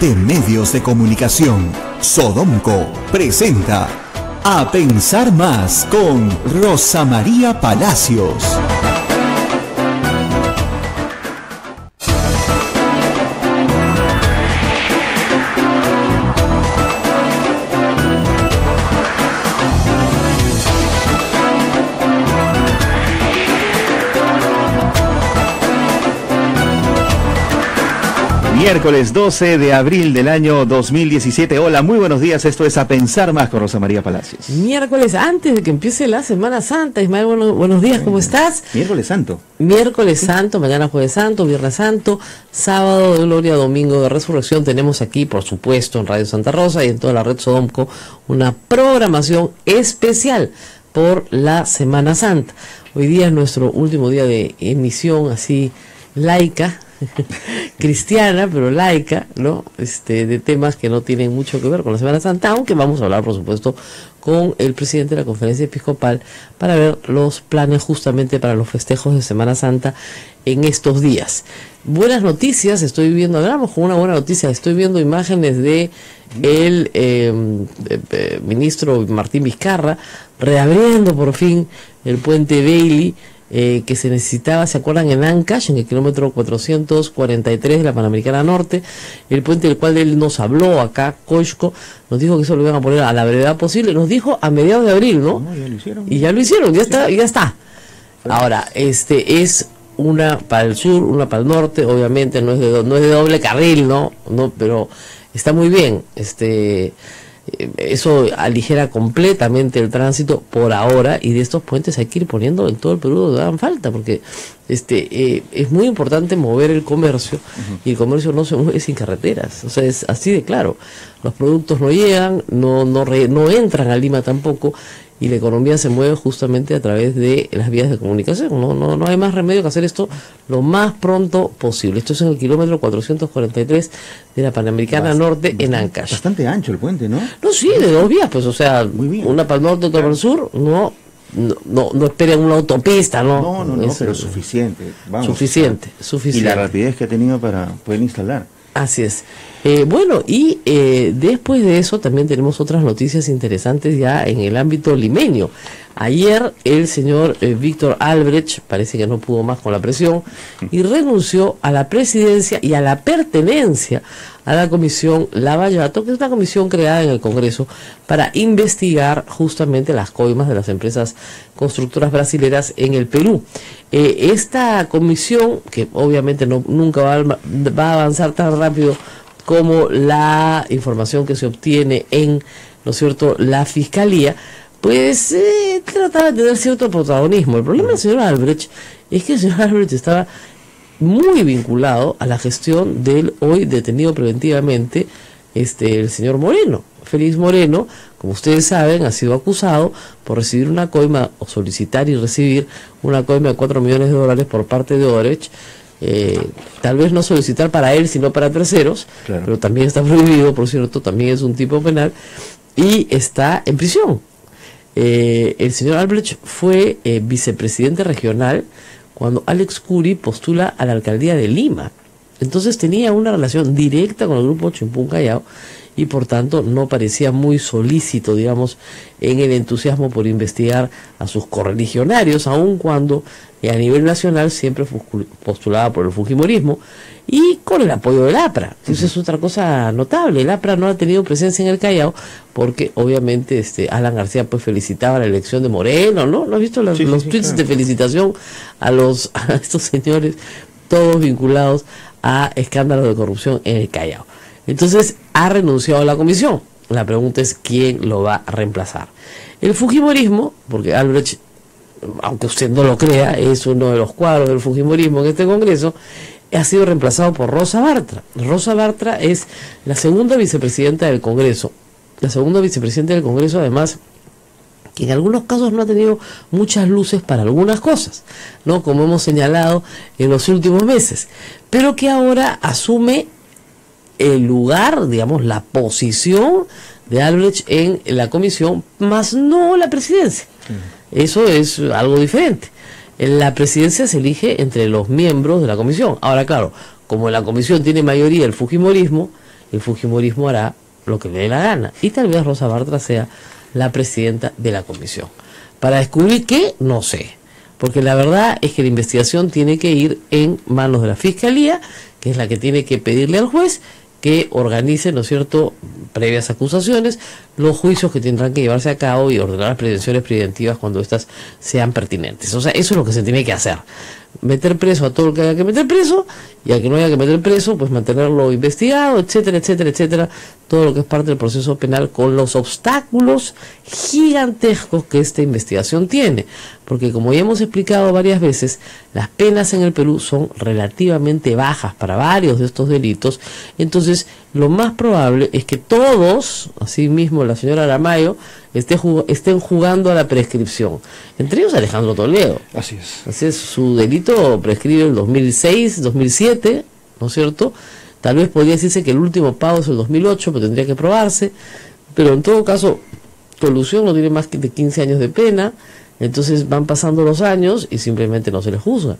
de medios de comunicación. Sodomco presenta A Pensar Más con Rosa María Palacios. Miércoles 12 de abril del año 2017. Hola, muy buenos días. Esto es A Pensar Más con Rosa María Palacios. Miércoles antes de que empiece la Semana Santa. Ismael, buenos días, ¿cómo estás? Miércoles Santo. Miércoles Santo, mañana Jueves Santo, Viernes Santo, Sábado de Gloria, Domingo de Resurrección. Tenemos aquí, por supuesto, en Radio Santa Rosa y en toda la red Sodomco, una programación especial por la Semana Santa. Hoy día es nuestro último día de emisión así laica, cristiana, pero laica, ¿no? De temas que no tienen mucho que ver con la Semana Santa, aunque vamos a hablar, por supuesto, con el presidente de la Conferencia Episcopal para ver los planes justamente para los festejos de Semana Santa en estos días. Buenas noticias, estoy viendo, hablamos con una buena noticia, estoy viendo imágenes de el ministro Martín Vizcarra reabriendo por fin el puente Bailey, que se necesitaba, ¿se acuerdan? En Ancash, en el kilómetro 443 de la Panamericana Norte, el puente del cual él nos habló acá, Coshco, nos dijo que eso lo iban a poner a la brevedad posible, nos dijo a mediados de abril, ¿no? No, ya lo hicieron. Y ya lo hicieron, ya está, ya está. Ahora, es una para el sur, una para el norte, obviamente no es de doble carril, ¿no? No, pero está muy bien, eso aligera completamente el tránsito por ahora, y de estos puentes hay que ir poniendo en todo el Perú donde hagan falta, porque es muy importante mover el comercio, y el comercio no se mueve sin carreteras, o sea, es así de claro. Los productos no llegan, no entran a Lima tampoco, y la economía se mueve justamente a través de las vías de comunicación. No hay más remedio que hacer esto lo más pronto posible. Esto es en el kilómetro 443 de la Panamericana Norte, en Ancash. Bastante ancho el puente, ¿no? No, sí, de dos vías, pues, o sea, una para el norte, otra para el sur, no esperen una autopista, ¿no? No, pero suficiente. Vamos, suficiente. Y la rapidez que ha tenido para poder instalar. Así es. Bueno, y después de eso también tenemos otras noticias interesantes ya en el ámbito limeño. Ayer el señor Víctor Albrecht parece que no pudo más con la presión y renunció a la presidencia y a la pertenencia a la comisión Lava Jato, que es una comisión creada en el Congreso para investigar justamente las coimas de las empresas constructoras brasileras en el Perú. Esta comisión, que obviamente nunca va a avanzar tan rápido como la información que se obtiene en, ¿no es cierto?, la Fiscalía, pues trataba de tener cierto protagonismo. El problema del señor Albrecht es que el señor Albrecht estaba muy vinculado a la gestión del hoy detenido preventivamente el señor Moreno. Félix Moreno, como ustedes saben, ha sido acusado por recibir una coima, o solicitar y recibir una coima de $4 millones por parte de Odebrecht. Tal vez no solicitar para él, sino para terceros, claro, pero también está prohibido, por cierto, también es un tipo penal, y está en prisión. El señor Albrecht fue vicepresidente regional cuando Alex Curi postula a la alcaldía de Lima. Entonces tenía una relación directa con el grupo Chimpún Callao, y por tanto no parecía muy solícito, digamos, en el entusiasmo por investigar a sus correligionarios, aun cuando a nivel nacional siempre postulaba por el fujimorismo y con el apoyo del APRA. Eso es otra cosa notable. El APRA no ha tenido presencia en el Callao porque obviamente Alan García pues felicitaba la elección de Moreno, ¿no? ¿No has visto los tweets, claro, de felicitación a estos señores, todos vinculados a escándalos de corrupción en el Callao? Entonces ha renunciado a la comisión. La pregunta es quién lo va a reemplazar. El fujimorismo, porque Albrecht, aunque usted no lo crea, es uno de los cuadros del fujimorismo en este Congreso, ha sido reemplazado por Rosa Bartra. Rosa Bartra es la segunda vicepresidenta del Congreso. La segunda vicepresidenta del Congreso, además, que en algunos casos no ha tenido muchas luces para algunas cosas, ¿no?, como hemos señalado en los últimos meses, pero que ahora asume el lugar, digamos, la posición de Albrecht en la comisión, más no la presidencia. Eso es algo diferente. La presidencia se elige entre los miembros de la comisión. Ahora, claro, como en la comisión tiene mayoría el fujimorismo, el fujimorismo hará lo que le dé la gana. Y tal vez Rosa Bartra sea la presidenta de la comisión. Para descubrir qué, no sé. Porque la verdad es que la investigación tiene que ir en manos de la Fiscalía, que es la que tiene que pedirle al juez que organice, ¿no es cierto?, previas acusaciones, los juicios que tendrán que llevarse a cabo y ordenar las prevenciones preventivas cuando éstas sean pertinentes. O sea, eso es lo que se tiene que hacer. Meter preso a todo el que haya que meter preso, y al que no haya que meter preso, pues mantenerlo investigado, etcétera, etcétera, etcétera. Todo lo que es parte del proceso penal con los obstáculos gigantescos que esta investigación tiene. Porque como ya hemos explicado varias veces, las penas en el Perú son relativamente bajas para varios de estos delitos. Entonces, lo más probable es que todos, así mismo la señora Aramayo, estén jugando a la prescripción. Entre ellos Alejandro Toledo. Así es. Así es, su delito prescribe el 2006, 2007, ¿no es cierto? Tal vez podría decirse que el último pago es el 2008, pero tendría que probarse. Pero en todo caso, colusión no tiene más de 15 años de pena. Entonces van pasando los años y simplemente no se les juzga.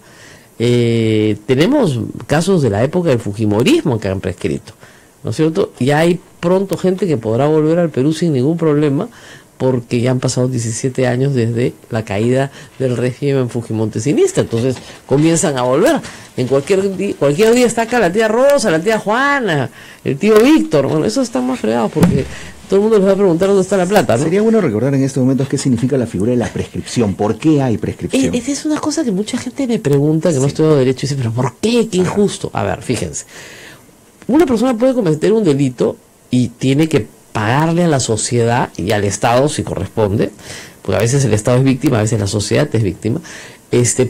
Tenemos casos de la época del fujimorismo que han prescrito, ¿no es cierto? Y hay pronto gente que podrá volver al Perú sin ningún problema, porque ya han pasado 17 años desde la caída del régimen fujimontesinista. Entonces comienzan a volver. En cualquier día está acá la tía Rosa, la tía Juana, el tío Víctor. Bueno, eso está más fregado porque todo el mundo les va a preguntar dónde está la plata, ¿no? Sería bueno recordar en estos momentos qué significa la figura de la prescripción. ¿Por qué hay prescripción? Es una cosa que mucha gente me pregunta, que sí, no estoy de derecho, y dice, pero ¿por qué? ¡Qué injusto! A ver, fíjense. Una persona puede cometer un delito y tiene que pagarle a la sociedad y al Estado, si corresponde, porque a veces el Estado es víctima, a veces la sociedad es víctima,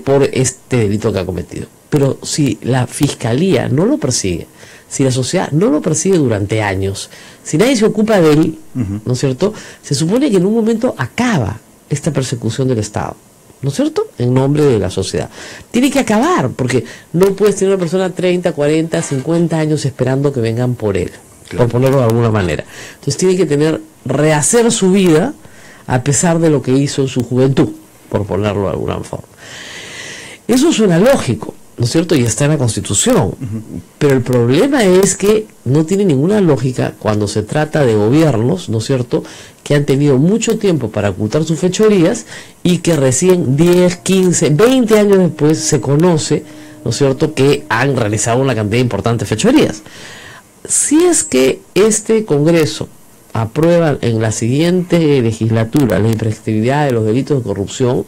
por este delito que ha cometido. Pero si la Fiscalía no lo persigue, si la sociedad no lo persigue durante años, si nadie se ocupa de él, ¿no es cierto?, se supone que en un momento acaba esta persecución del Estado, ¿no es cierto?, en nombre de la sociedad. Tiene que acabar, porque no puedes tener una persona 30, 40, 50 años esperando que vengan por él. Claro. Por ponerlo de alguna manera. Entonces tiene que rehacer su vida a pesar de lo que hizo en su juventud, por ponerlo de alguna forma. Eso suena lógico, ¿no es cierto? Y está en la Constitución. Pero el problema es que no tiene ninguna lógica cuando se trata de gobiernos, ¿no es cierto?, que han tenido mucho tiempo para ocultar sus fechorías y que recién 10, 15, 20 años después se conoce, ¿no es cierto?, que han realizado una cantidad importante de fechorías. Si es que este Congreso aprueba en la siguiente legislatura la imprescriptibilidad de los delitos de corrupción,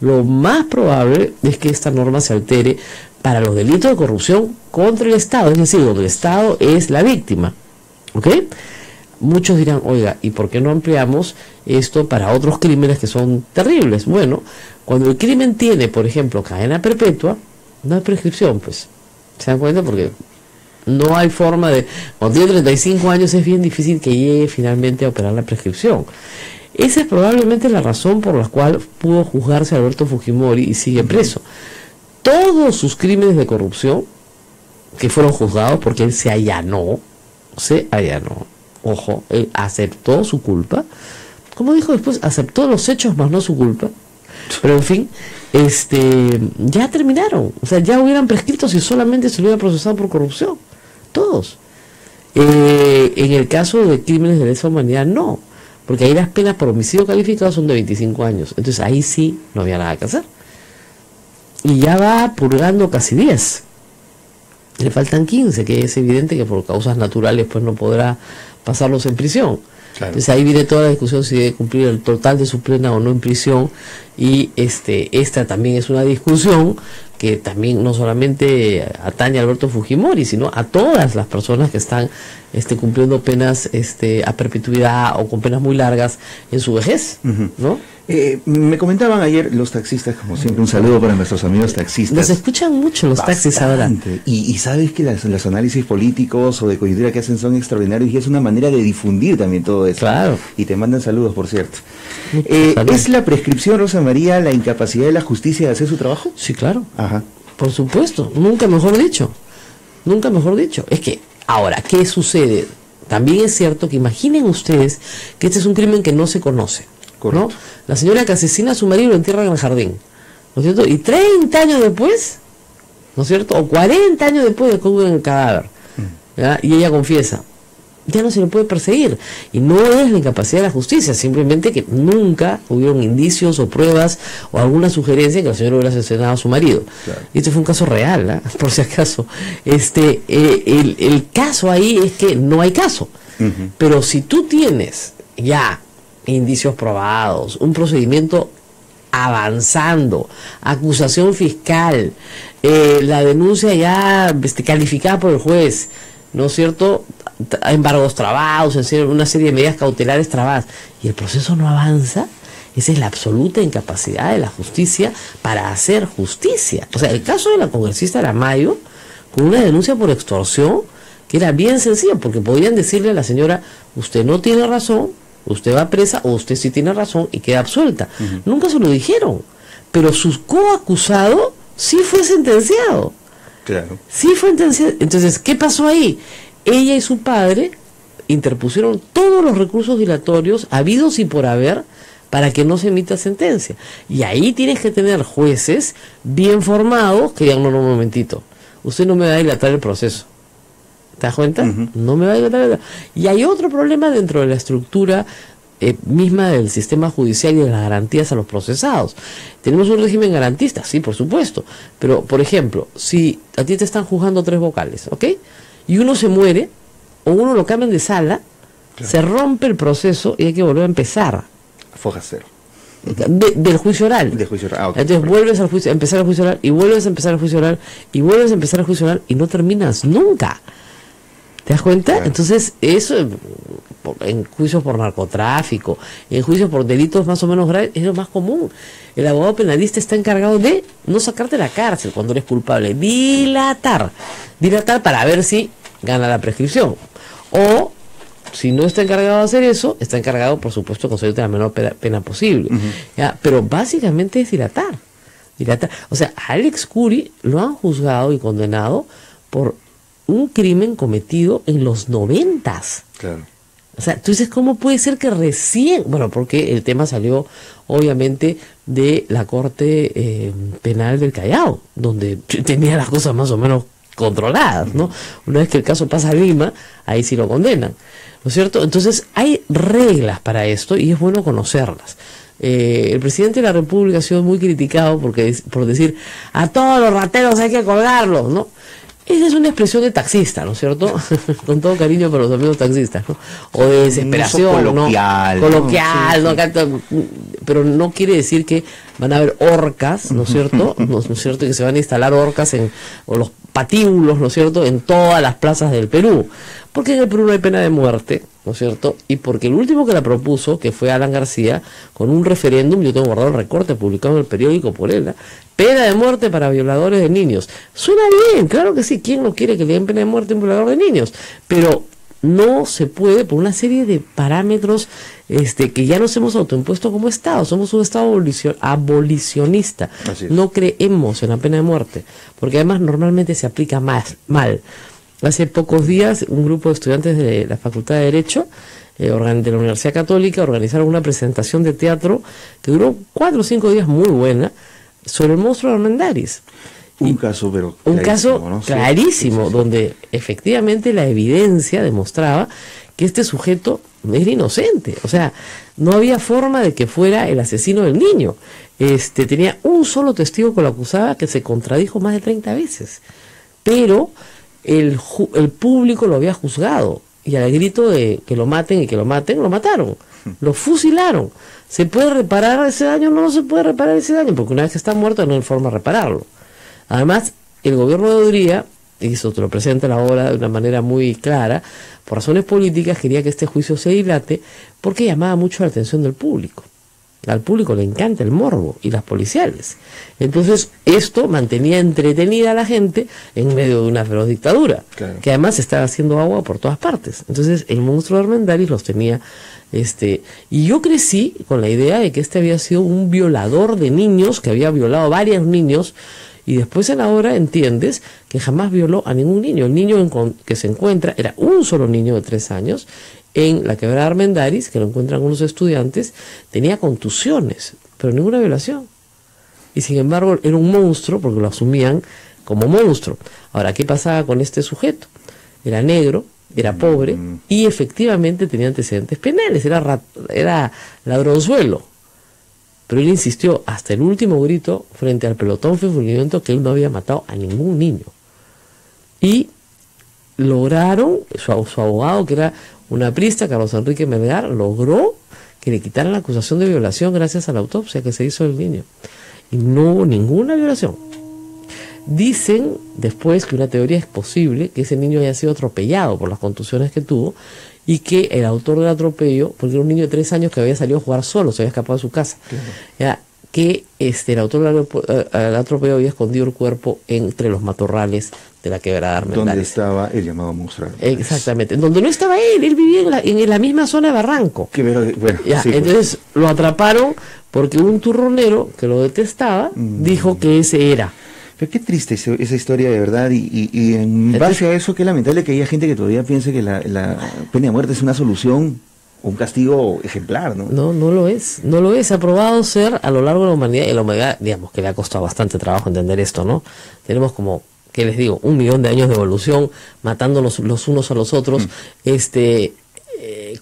lo más probable es que esta norma se altere para los delitos de corrupción contra el Estado, es decir, donde el Estado es la víctima, ¿ok? Muchos dirán, oiga, ¿y por qué no ampliamos esto para otros crímenes que son terribles? Bueno, cuando el crimen tiene, por ejemplo, cadena perpetua, no hay prescripción, pues. ¿Se dan cuenta? Porque no hay forma de... Cuando tiene 35 años es bien difícil que llegue finalmente a operar la prescripción. Esa es probablemente la razón por la cual pudo juzgarse a Alberto Fujimori y sigue preso. Todos sus crímenes de corrupción que fueron juzgados porque él se allanó. Ojo, él aceptó su culpa. Como dijo después, aceptó los hechos más no su culpa. Pero en fin, ya terminaron. O sea, ya hubieran prescrito si solamente se lo hubieran procesado por corrupción. Todos. En el caso de crímenes de lesa humanidad, no. Porque ahí las penas por homicidio calificado son de 25 años. Entonces ahí sí no había nada que hacer. Y ya va purgando casi 10. Le faltan 15, que es evidente que por causas naturales pues no podrá pasarlos en prisión. Claro. Entonces ahí viene toda la discusión si debe cumplir el total de su pena o no en prisión, y esta también es una discusión que también no solamente atañe a Alberto Fujimori, sino a todas las personas que están cumpliendo penas a perpetuidad o con penas muy largas en su vejez, ¿no? Me comentaban ayer los taxistas, como siempre, un saludo para nuestros amigos taxistas. Nos escuchan mucho los taxis ahora. Y sabes que los análisis políticos o de coyuntura que hacen son extraordinarios, y es una manera de difundir también todo eso. Claro. Y te mandan saludos, por cierto. ¿Es la prescripción, Rosa María, la incapacidad de la justicia de hacer su trabajo? Sí, claro. Ajá. Por supuesto. Nunca mejor dicho. Nunca mejor dicho. Es que, ahora, ¿qué sucede? También es cierto que imaginen ustedes que este es un crimen que no se conoce. ¿No? La señora que asesina a su marido lo entierra en el jardín, ¿no es cierto? Y 30 años después, ¿no es cierto?, o 40 años después descubren el cadáver, ¿ya? Y ella confiesa, ya no se le puede perseguir. Y no es la incapacidad de la justicia, simplemente que nunca hubieron indicios o pruebas o alguna sugerencia que el señor hubiera asesinado a su marido. Claro. Y esto fue un caso real, ¿eh? Por si acaso. El caso ahí es que no hay caso. Uh-huh. Pero si tú tienes ya indicios probados, un procedimiento avanzando, acusación fiscal, la denuncia ya calificada por el juez, ¿no es cierto?, embargos trabados, una serie de medidas cautelares trabadas, y el proceso no avanza, esa es la absoluta incapacidad de la justicia para hacer justicia. O sea, el caso de la congresista Aramayo, con una denuncia por extorsión, que era bien sencilla, porque podían decirle a la señora, usted no tiene razón, usted va presa, o usted sí tiene razón y queda absuelta. Uh-huh. Nunca se lo dijeron, pero su coacusado sí fue sentenciado. Claro. Sí fue sentenciado. Entonces, ¿qué pasó ahí? Ella y su padre interpusieron todos los recursos dilatorios habidos y por haber para que no se emita sentencia. Y ahí tienes que tener jueces bien formados que digan, no, no, un momentito, usted no me va a dilatar el proceso. ¿Te das cuenta? Uh-huh. No me va a dilatar. Y hay otro problema dentro de la estructura misma del sistema judicial y de las garantías a los procesados. Tenemos un régimen garantista, sí, por supuesto. Pero, por ejemplo, si a ti te están juzgando 3 vocales, ¿ok? Y uno se muere, o uno lo cambian de sala, claro, se rompe el proceso y hay que volver a empezar. Foja cero. Del juicio oral. De juicio oral. Ah, okay. Entonces vuelves al juicio, a empezar el juicio oral, y vuelves a empezar el juicio oral, y vuelves a empezar el juicio oral, y no terminas nunca. ¿Te das cuenta? Claro. Entonces, eso en juicios por narcotráfico, en juicios por delitos más o menos graves, es lo más común. El abogado penalista está encargado de no sacarte de la cárcel cuando eres culpable, dilatar. Dilatar para ver si gana la prescripción. O, si no está encargado de hacer eso, está encargado, por supuesto, de conseguirte la menor pena posible. Uh-huh. ¿Ya? Pero básicamente es dilatar. Dilatar. O sea, a Alex Curi lo han juzgado y condenado por un crimen cometido en los 90s. Claro. O sea, tú dices, ¿cómo puede ser que recién? Bueno, porque el tema salió, obviamente, de la Corte Penal del Callao, donde tenía las cosas más o menos controladas, ¿no? Una vez que el caso pasa a Lima, ahí sí lo condenan, ¿no es cierto? Entonces, hay reglas para esto y es bueno conocerlas. El presidente de la República ha sido muy criticado porque por decir, a todos los rateros hay que colgarlos, ¿no? Esa es una expresión de taxista, ¿no es cierto? Con todo cariño para los amigos taxistas, ¿no? O de desesperación, ¿no? Coloquial. Coloquial, ¿no? Sí, sí. Pero no quiere decir que van a haber orcas, ¿no es cierto? ¿No es cierto? Que se van a instalar orcas en, o los patíbulos, ¿no es cierto?, en todas las plazas del Perú. Porque en el Perú no hay pena de muerte, ¿no es cierto? Y porque el último que la propuso, que fue Alan García, con un referéndum, yo tengo guardado el recorte publicado en el periódico por él, ¿eh? Pena de muerte para violadores de niños. Suena bien, claro que sí, ¿quién no quiere que le den pena de muerte a un violador de niños? Pero no se puede por una serie de parámetros que ya nos hemos autoimpuesto como Estado. Somos un Estado abolicionista. No creemos en la pena de muerte, porque además normalmente se aplica mal. Hace pocos días, un grupo de estudiantes de la Facultad de Derecho de la Universidad Católica organizaron una presentación de teatro que duró 4 o 5 días, muy buena, sobre el monstruo de Armendariz. Un caso, pero clarísimo, un caso, ¿no? Clarísimo, sí. Donde efectivamente la evidencia demostraba que este sujeto era inocente. O sea, no había forma de que fuera el asesino del niño. Tenía un solo testigo que lo acusaba, que se contradijo más de 30 veces. Pero el público lo había juzgado. Y al grito de que lo maten y que lo mataron. Lo fusilaron. ¿Se puede reparar ese daño? No, no se puede reparar ese daño, porque una vez que está muerto no hay forma de repararlo. Además, el gobierno de Odebrecht, y eso te lo presenta la obra de una manera muy clara, por razones políticas quería que este juicio se dilate porque llamaba mucho la atención del público. Al público le encanta el morbo y las policiales. Entonces, esto mantenía entretenida a la gente en medio de una feroz dictadura, claro, que además estaba haciendo agua por todas partes. Entonces, el monstruo de Armendariz los tenía. Y yo crecí con la idea de que este había sido un violador de niños, que había violado varios niños, y después en la obra entiendes que jamás violó a ningún niño. El niño que se encuentra era un solo niño de 3 años, en la quebrada Armendariz, que lo encuentran unos estudiantes, tenía contusiones, pero ninguna violación. Y sin embargo era un monstruo, porque lo asumían como monstruo. Ahora, ¿qué pasaba con este sujeto? Era negro, era pobre y efectivamente tenía antecedentes penales, era ladronzuelo. Pero él insistió hasta el último grito frente al pelotón furibundo que él no había matado a ningún niño. Y lograron, su abogado, que era un aprista, Carlos Enrique Melgar, logró que le quitaran la acusación de violación gracias a la autopsia que se hizo del niño. Y no hubo ninguna violación. Dicen después que una teoría es posible, que ese niño haya sido atropellado por las contusiones que tuvo, y que el autor del atropello, porque era un niño de 3 años que había salido a jugar solo, se había escapado de su casa, claro, ya, que el autor del atropello había escondido el cuerpo entre los matorrales de la quebrada Armendariz. Donde estaba el llamado monstruo. Exactamente, donde no estaba él, él vivía en la misma zona de Barranco. Qué verdad, bueno, ya, sí, entonces pues lo atraparon porque un turronero que lo detestaba dijo que ese era. Pero qué triste esa historia, de verdad, y en base a eso, qué lamentable que haya gente que todavía piense que la pena de muerte es una solución o un castigo ejemplar, ¿no? No, no lo es, no lo es. Ha probado ser a lo largo de la humanidad, y la humanidad, digamos, que le ha costado bastante trabajo entender esto, ¿no? Tenemos como, ¿qué les digo?, 1 millón de años de evolución, matándonos los unos a los otros.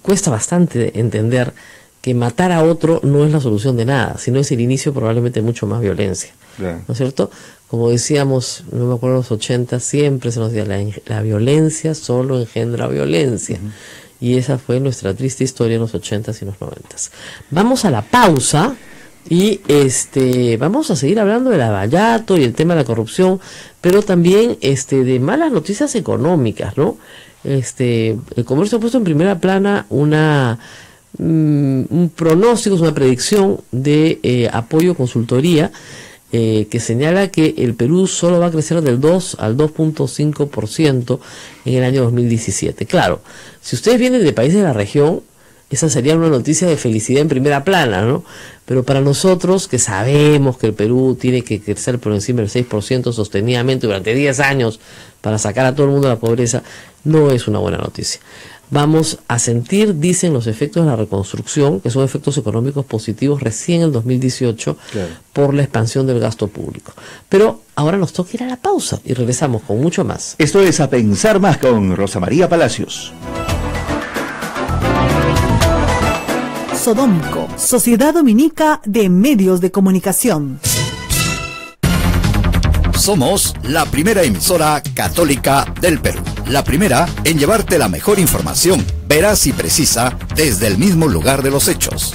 Cuesta bastante entender que matar a otro no es la solución de nada, sino es el inicio probablemente de mucho más violencia, yeah, ¿no es cierto? Como decíamos, no me acuerdo, en los 80 siempre se nos decía, la violencia solo engendra violencia. Y esa fue nuestra triste historia en los 80s y los 90s. Vamos a la pausa y vamos a seguir hablando del Lava Jato y el tema de la corrupción, pero también de malas noticias económicas, ¿no? El comercio ha puesto en primera plana un pronóstico, una predicción de apoyo consultoría, que señala que el Perú solo va a crecer del 2 al 2.5% en el año 2017. Claro, si ustedes vienen de países de la región, esa sería una noticia de felicidad en primera plana, ¿no? Pero para nosotros, que sabemos que el Perú tiene que crecer por encima del 6% sostenidamente durante 10 años para sacar a todo el mundo de la pobreza, no es una buena noticia. Vamos a sentir, dicen, los efectos de la reconstrucción, que son efectos económicos positivos recién en el 2018, claro, por la expansión del gasto público. Pero ahora nos toca ir a la pausa y regresamos con mucho más. Esto es A Pensar Más con Rosa María Palacios. Sodomco, Sociedad Dominica de Medios de Comunicación. Somos la primera emisora católica del Perú. La primera en llevarte la mejor información, veraz y precisa, desde el mismo lugar de los hechos.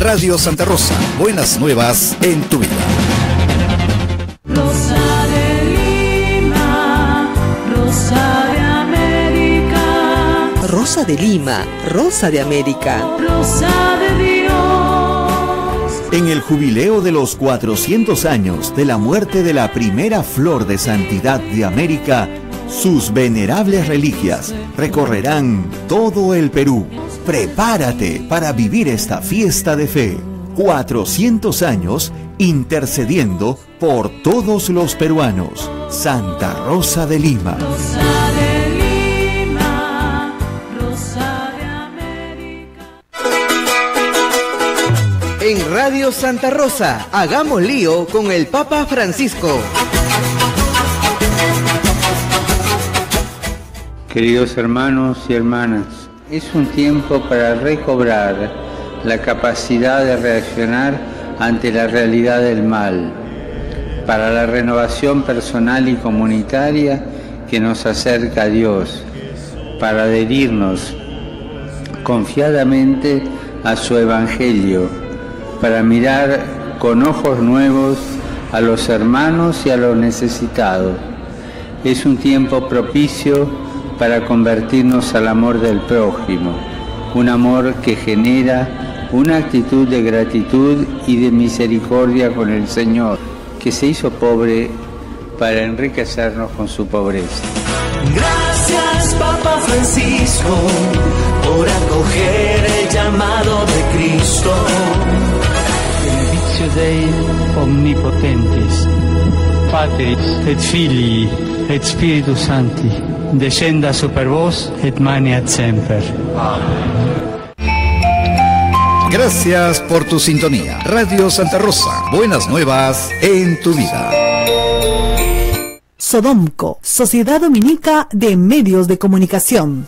Radio Santa Rosa, buenas nuevas en tu vida. Rosa de Lima, Rosa de América. Rosa de Lima, Rosa de América. Rosa de Dios. En el jubileo de los 400 años de la muerte de la primera flor de santidad de América, sus venerables reliquias recorrerán todo el Perú. Prepárate para vivir esta fiesta de fe. 400 años intercediendo por todos los peruanos. Santa Rosa de Lima. Rosa de Lima, Rosa de América. En Radio Santa Rosa, hagamos lío con el Papa Francisco. Queridos hermanos y hermanas, es un tiempo para recobrar la capacidad de reaccionar ante la realidad del mal, para la renovación personal y comunitaria que nos acerca a Dios, para adherirnos confiadamente a su Evangelio, para mirar con ojos nuevos a los hermanos y a los necesitados. Es un tiempo propicio para convertirnos al amor del prójimo, un amor que genera una actitud de gratitud y de misericordia con el Señor, que se hizo pobre para enriquecernos con su pobreza. Gracias, Papa Francisco, por acoger el llamado de Cristo. Benedictio Dei omnipotentes, Patris et Filii et Spiritus Sancti. Descenda super vos et maniat semper. Gracias por tu sintonía. Radio Santa Rosa, buenas nuevas en tu vida. Sodomco, Sociedad Dominica de Medios de Comunicación.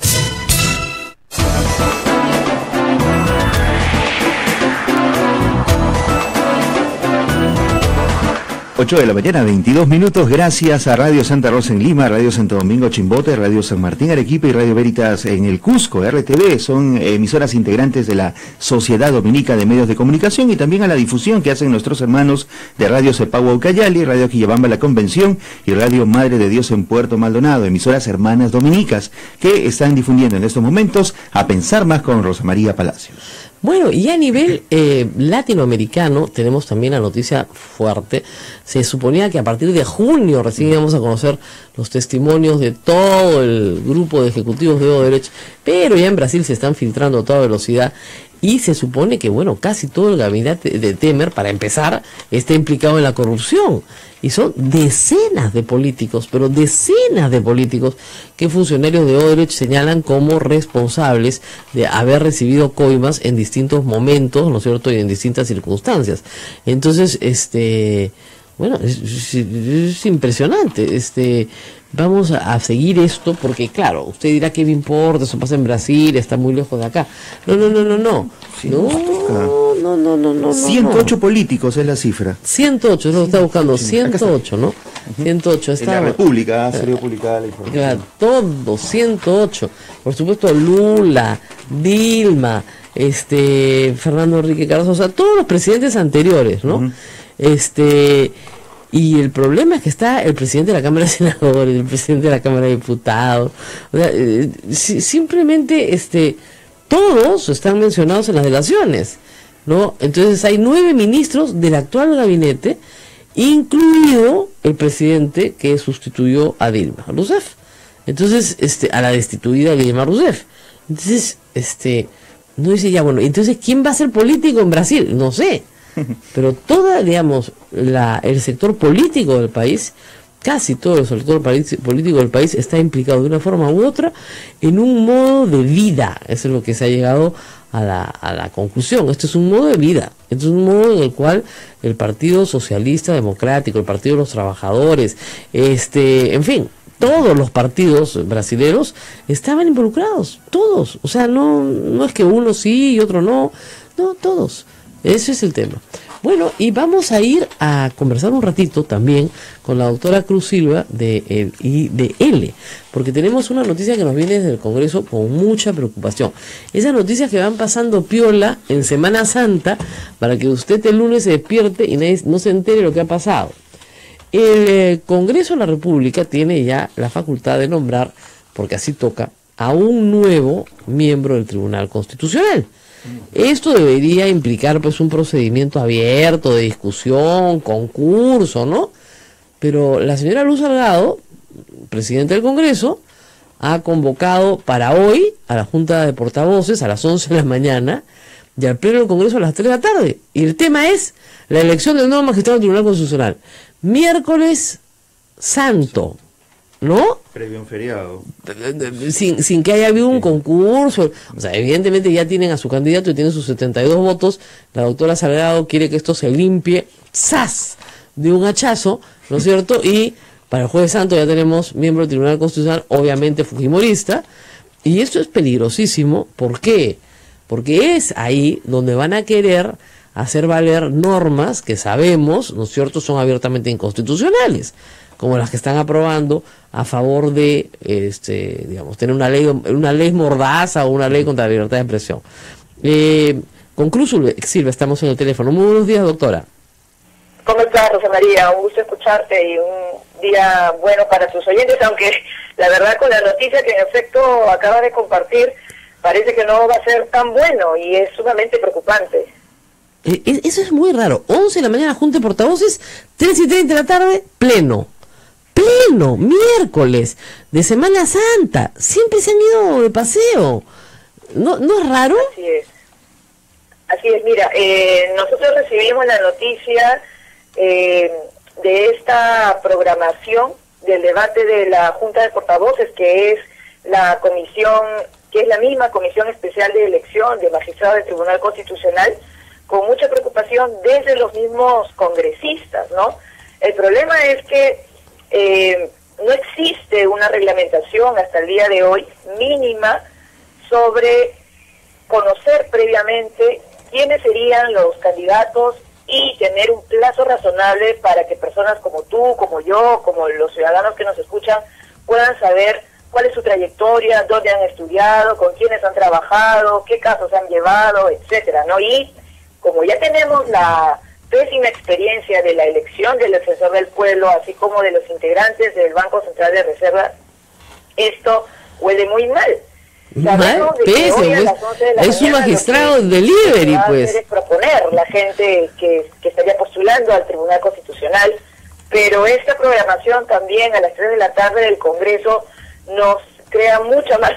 Ocho de la mañana, 22 minutos, gracias a Radio Santa Rosa en Lima, Radio Santo Domingo Chimbote, Radio San Martín Arequipa y Radio Veritas en el Cusco, RTV, son emisoras integrantes de la Sociedad Dominica de Medios de Comunicación y también a la difusión que hacen nuestros hermanos de Radio Cepagua Ucayali, Radio Quillabamba La Convención y Radio Madre de Dios en Puerto Maldonado, emisoras hermanas dominicas que están difundiendo en estos momentos A Pensar Más con Rosa María Palacios. Bueno, y a nivel latinoamericano tenemos también la noticia fuerte. Se suponía que a partir de junio recién íbamos a conocer los testimonios de todo el grupo de ejecutivos de Odebrecht, pero ya en Brasil se están filtrando a toda velocidad y se supone que, bueno, casi todo el gabinete de Temer, para empezar, está implicado en la corrupción. Y son decenas de políticos, pero decenas de políticos que funcionarios de Odebrecht señalan como responsables de haber recibido coimas en distintos momentos, ¿no es cierto?, y en distintas circunstancias. Entonces, bueno, es impresionante, vamos a seguir esto porque, claro, usted dirá que me importa, eso pasa en Brasil, está muy lejos de acá. No. 108 políticos es la cifra. 108, eso lo está buscando, 108, ¿no? 108. En la República ha sido publicada la información. Claro, todos, 108. Por supuesto, Lula, Dilma, Fernando Henrique Cardoso, o sea, todos los presidentes anteriores, ¿no? Y el problema es que está el presidente de la Cámara de Senadores, el presidente de la Cámara de Diputados, o sea, simplemente todos están mencionados en las delaciones, ¿no? Entonces hay 9 ministros del actual gabinete, incluido el presidente que sustituyó a Dilma Rousseff, entonces a la destituida Dilma Rousseff. Entonces no dice ya, bueno, entonces ¿quién va a ser político en Brasil? No sé. Pero toda, digamos, el sector político del país, casi todo el sector político del país está implicado de una forma u otra en un modo de vida. Eso es lo que se ha llegado a la conclusión. Esto es un modo de vida. Esto es un modo en el cual el Partido Socialista Democrático, el Partido de los Trabajadores, en fin, todos los partidos brasileños estaban involucrados. Todos. O sea, no es que uno sí y otro no. No, todos. Ese es el tema. Bueno, y vamos a ir a conversar un ratito también con la doctora Cruz Silva de el IDL, porque tenemos una noticia que nos viene desde el Congreso con mucha preocupación. Esas noticias que van pasando piola en Semana Santa para que usted el lunes se despierte y no se entere de lo que ha pasado. El Congreso de la República tiene ya la facultad de nombrar, porque así toca, a un nuevo miembro del Tribunal Constitucional. Esto debería implicar pues un procedimiento abierto de discusión, concurso, ¿no? Pero la señora Luz Salgado, presidenta del Congreso, ha convocado para hoy a la Junta de Portavoces a las 11 de la mañana y al Pleno del Congreso a las 3 de la tarde. Y el tema es la elección del nuevo magistrado del Tribunal Constitucional. Miércoles Santo, ¿no? Previo un feriado. Sin que haya habido un concurso. O sea, evidentemente ya tienen a su candidato y tienen sus 72 votos. La doctora Salgado quiere que esto se limpie, ¡zas!, de un hachazo, ¿no es cierto? Y para el Jueves Santo ya tenemos miembro del Tribunal Constitucional, obviamente fujimorista. Y esto es peligrosísimo. ¿Por qué? Porque es ahí donde van a querer hacer valer normas que sabemos, ¿no es cierto?, son abiertamente inconstitucionales, como las que están aprobando a favor de, digamos, tener una ley mordaza o una ley contra la libertad de expresión. Con Cruz Silva estamos en el teléfono. Muy buenos días, doctora. ¿Cómo estás, Rosa María? Un gusto escucharte y un día bueno para tus oyentes, aunque la verdad con la noticia que en efecto acabas de compartir parece que no va a ser tan bueno y es sumamente preocupante. Eso es muy raro. 11 de la mañana, Junta de Portavoces, 3:30 de la tarde, pleno. Pleno, miércoles, de Semana Santa, siempre se han ido de paseo. ¿No es raro? Así es. Así es, mira, nosotros recibimos la noticia de esta programación del debate de la Junta de Portavoces, que es la comisión, que es la misma Comisión Especial de Elección de Magistrados del Tribunal Constitucional, con mucha preocupación desde los mismos congresistas, ¿no? El problema es que No existe una reglamentación hasta el día de hoy mínima sobre conocer previamente quiénes serían los candidatos y tener un plazo razonable para que personas como tú, como yo, como los ciudadanos que nos escuchan puedan saber cuál es su trayectoria, dónde han estudiado, con quiénes han trabajado, qué casos han llevado, etcétera, ¿no? Y como ya tenemos la pésima experiencia de la elección del defensor del pueblo, así como de los integrantes del Banco Central de Reserva, esto huele muy mal. Mal, pésimo, es un magistrado en delivery, pues. Es proponer la gente que estaría postulando al Tribunal Constitucional, pero esta programación también a las 3 de la tarde del Congreso nos crea mucha más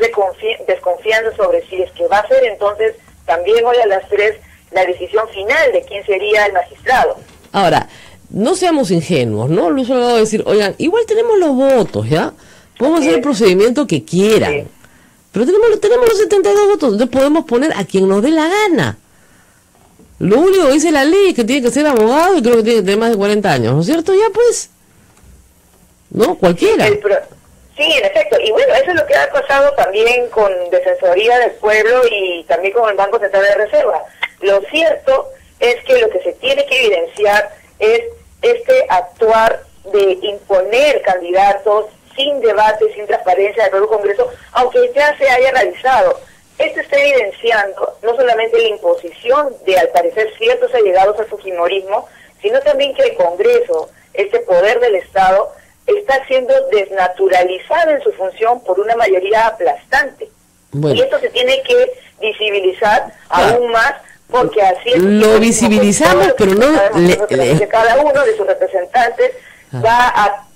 desconfianza sobre si es que va a ser entonces también hoy a las 3 la decisión final de quién sería el magistrado. Ahora, no seamos ingenuos, ¿no? Luz Salgado va a decir, oigan, igual tenemos los votos, ¿ya? Podemos hacer el procedimiento que quieran, pero tenemos los 72 votos, entonces podemos poner a quien nos dé la gana. Lo único que dice la ley es que tiene que ser abogado y creo que tiene que tener más de 40 años, ¿no es cierto? Ya pues, ¿no? Cualquiera. Sí, en efecto. Y bueno, eso es lo que ha pasado también con Defensoría del Pueblo y también con el Banco Central de Reserva. Lo cierto es que lo que se tiene que evidenciar es este actuar de imponer candidatos sin debate, sin transparencia del propio Congreso, aunque ya se haya realizado. Esto está evidenciando no solamente la imposición de, al parecer, ciertos allegados al fujimorismo, sino también que el Congreso, este poder del Estado, está siendo desnaturalizado en su función por una mayoría aplastante. Bueno. Y esto se tiene que visibilizar aún más, porque así es. Lo visibilizamos, pero no... Cada uno de sus representantes va a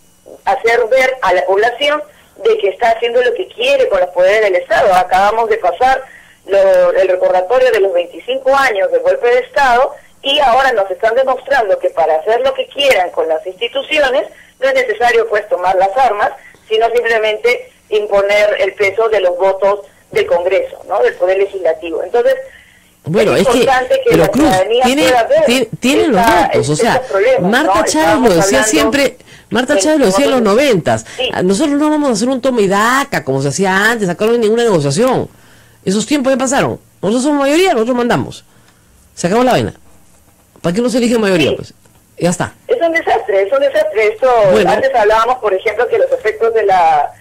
hacer ver a la población de que está haciendo lo que quiere con los poderes del Estado. Acabamos de pasar el recordatorio de los 25 años del golpe de Estado y ahora nos están demostrando que para hacer lo que quieran con las instituciones no es necesario pues tomar las armas, sino simplemente imponer el peso de los votos del Congreso, ¿no? Del Poder Legislativo. Entonces, bueno, es importante que la ciudadanía pueda ver tiene los votos, o sea, Marta Chávez lo decía siempre... Marta Chávez lo decía en los 90. Nosotros no vamos a hacer un toma y daca como se hacía antes, acá no hay ninguna negociación. Esos tiempos ya pasaron. Nosotros somos mayoría, nosotros mandamos. Sacamos la vaina. ¿Para qué no se elige mayoría? Pues ya está. Es un desastre, es un desastre. Esto, bueno, antes hablábamos, por ejemplo, que los efectos de la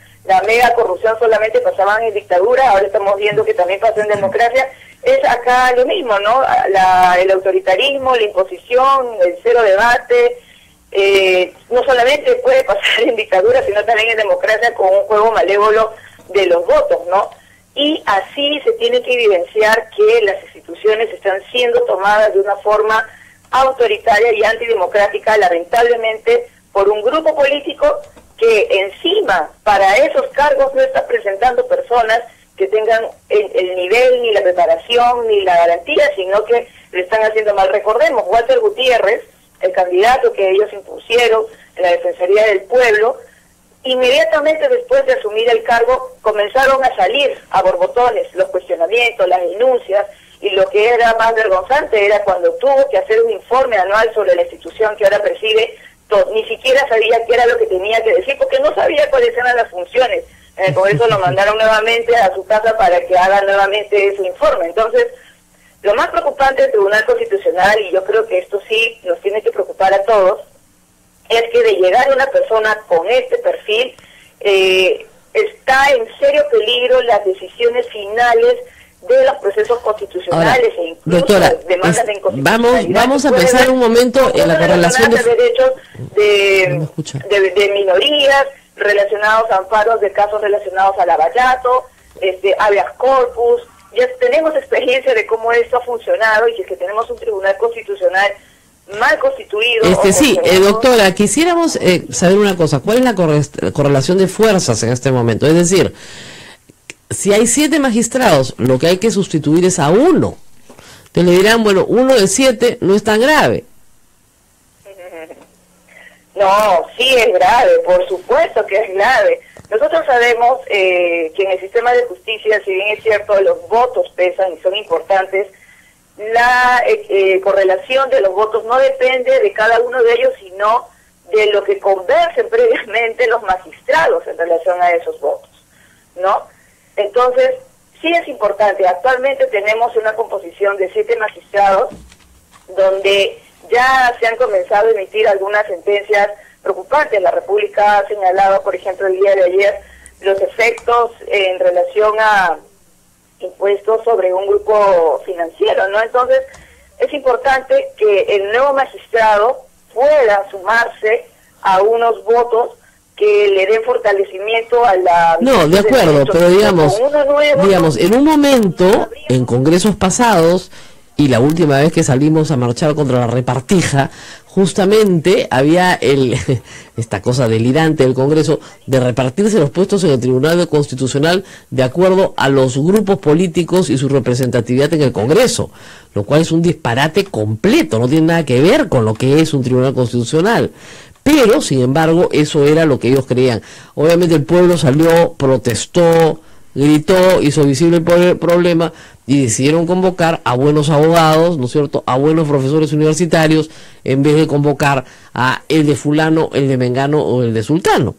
mega corrupción solamente pasaban en dictadura, ahora estamos viendo que también pasa en democracia. Es acá lo mismo, ¿no? El autoritarismo, la imposición, el cero debate. No solamente puede pasar en dictadura, sino también en democracia con un juego malévolo de los votos, ¿no? Y así se tiene que evidenciar que las instituciones están siendo tomadas de una forma autoritaria y antidemocrática, lamentablemente, por un grupo político que encima para esos cargos no está presentando personas que tengan el nivel, ni la preparación, ni la garantía, sino que le están haciendo mal. Recordemos, Walter Gutiérrez, el candidato que ellos impusieron en la Defensoría del Pueblo, inmediatamente después de asumir el cargo comenzaron a salir a borbotones los cuestionamientos, las denuncias, y lo que era más vergonzante era cuando tuvo que hacer un informe anual sobre la institución que ahora preside, ni siquiera sabía qué era lo que tenía que decir, porque no sabía cuáles eran las funciones. En el Congreso lo mandaron nuevamente a su casa para que haga nuevamente ese informe. Entonces, lo más preocupante del Tribunal Constitucional, y yo creo que esto sí nos tiene que preocupar a todos, es que de llegar una persona con este perfil, está en serio peligro las decisiones finales de los procesos constitucionales. Ahora, e incluso doctora, demandas de inconstitucionalidad. Vamos a pensar un momento en la correlación de derechos de minorías, relacionados a amparos de casos relacionados a Lava Jato, habeas corpus. Ya tenemos experiencia de cómo esto ha funcionado y que tenemos un tribunal constitucional mal constituido. Sí, doctora, quisiéramos saber una cosa. ¿Cuál es la correlación de fuerzas en este momento? Es decir, si hay 7 magistrados, lo que hay que sustituir es a 1. Te le dirán, bueno, 1 de 7 no es tan grave. No, sí es grave, por supuesto que es grave. Nosotros sabemos que en el sistema de justicia, si bien es cierto, los votos pesan y son importantes, la correlación de los votos no depende de cada uno de ellos, sino de lo que conversen previamente los magistrados en relación a esos votos, ¿no? Entonces, sí es importante. Actualmente tenemos una composición de 7 magistrados donde ya se han comenzado a emitir algunas sentencias preocupantes. La República ha señalado, por ejemplo, el día de ayer, los efectos en relación a impuestos sobre un grupo financiero, ¿no? Entonces, es importante que el nuevo magistrado pueda sumarse a unos votos que le den fortalecimiento a la... No, de acuerdo, pero digamos, en un momento, en congresos pasados, y la última vez que salimos a marchar contra la repartija, justamente había esta cosa delirante del Congreso de repartirse los puestos en el Tribunal Constitucional de acuerdo a los grupos políticos y su representatividad en el Congreso, lo cual es un disparate completo, no tiene nada que ver con lo que es un Tribunal Constitucional. Pero, sin embargo, eso era lo que ellos creían. Obviamente el pueblo salió, protestó, gritó, hizo visible el problema y decidieron convocar a buenos abogados, ¿no es cierto?, a buenos profesores universitarios, en vez de convocar a el de fulano, el de mengano o el de sultano.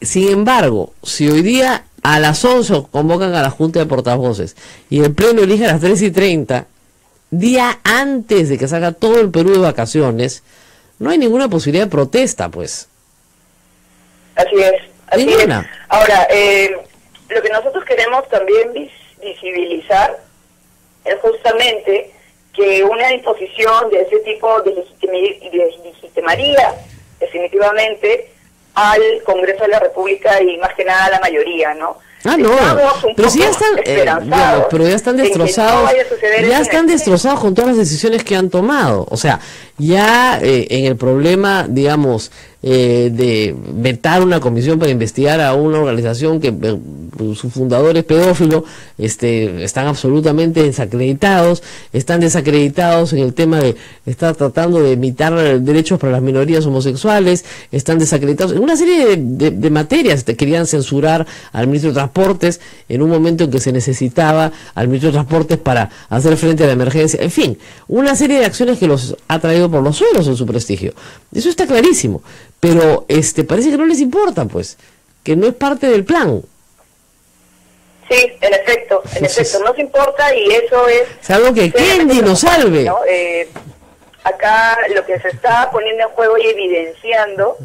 Sin embargo, si hoy día a las 11 convocan a la Junta de Portavoces y el pleno elige a las 3:30, día antes de que salga todo el Perú de vacaciones, no hay ninguna posibilidad de protesta, pues. Así es. Así es. Ahora, lo que nosotros queremos también visibilizar es justamente que una disposición de ese tipo deslegitimaría definitivamente al Congreso de la República y más que nada a la mayoría, ¿no? Ah, no, pero si ya están, digamos, pero ya están destrozados, no ya están destrozados con todas las decisiones que han tomado. O sea, ya en el problema, digamos, de vetar una comisión para investigar a una organización que su fundador es pedófilo, están absolutamente desacreditados, están desacreditados en el tema de estar tratando de imitar derechos para las minorías homosexuales, están desacreditados en una serie de materias. Querían censurar al ministro de Transportes en un momento en que se necesitaba al ministro de Transportes para hacer frente a la emergencia. En fin, una serie de acciones que los ha traído por los suelos en su prestigio. Eso está clarísimo. Pero parece que no les importa, pues, que no es parte del plan. Sí, en efecto, no se importa y eso es... Salvo que Kenji nos salve. ¿No? Acá lo que se está poniendo en juego y evidenciando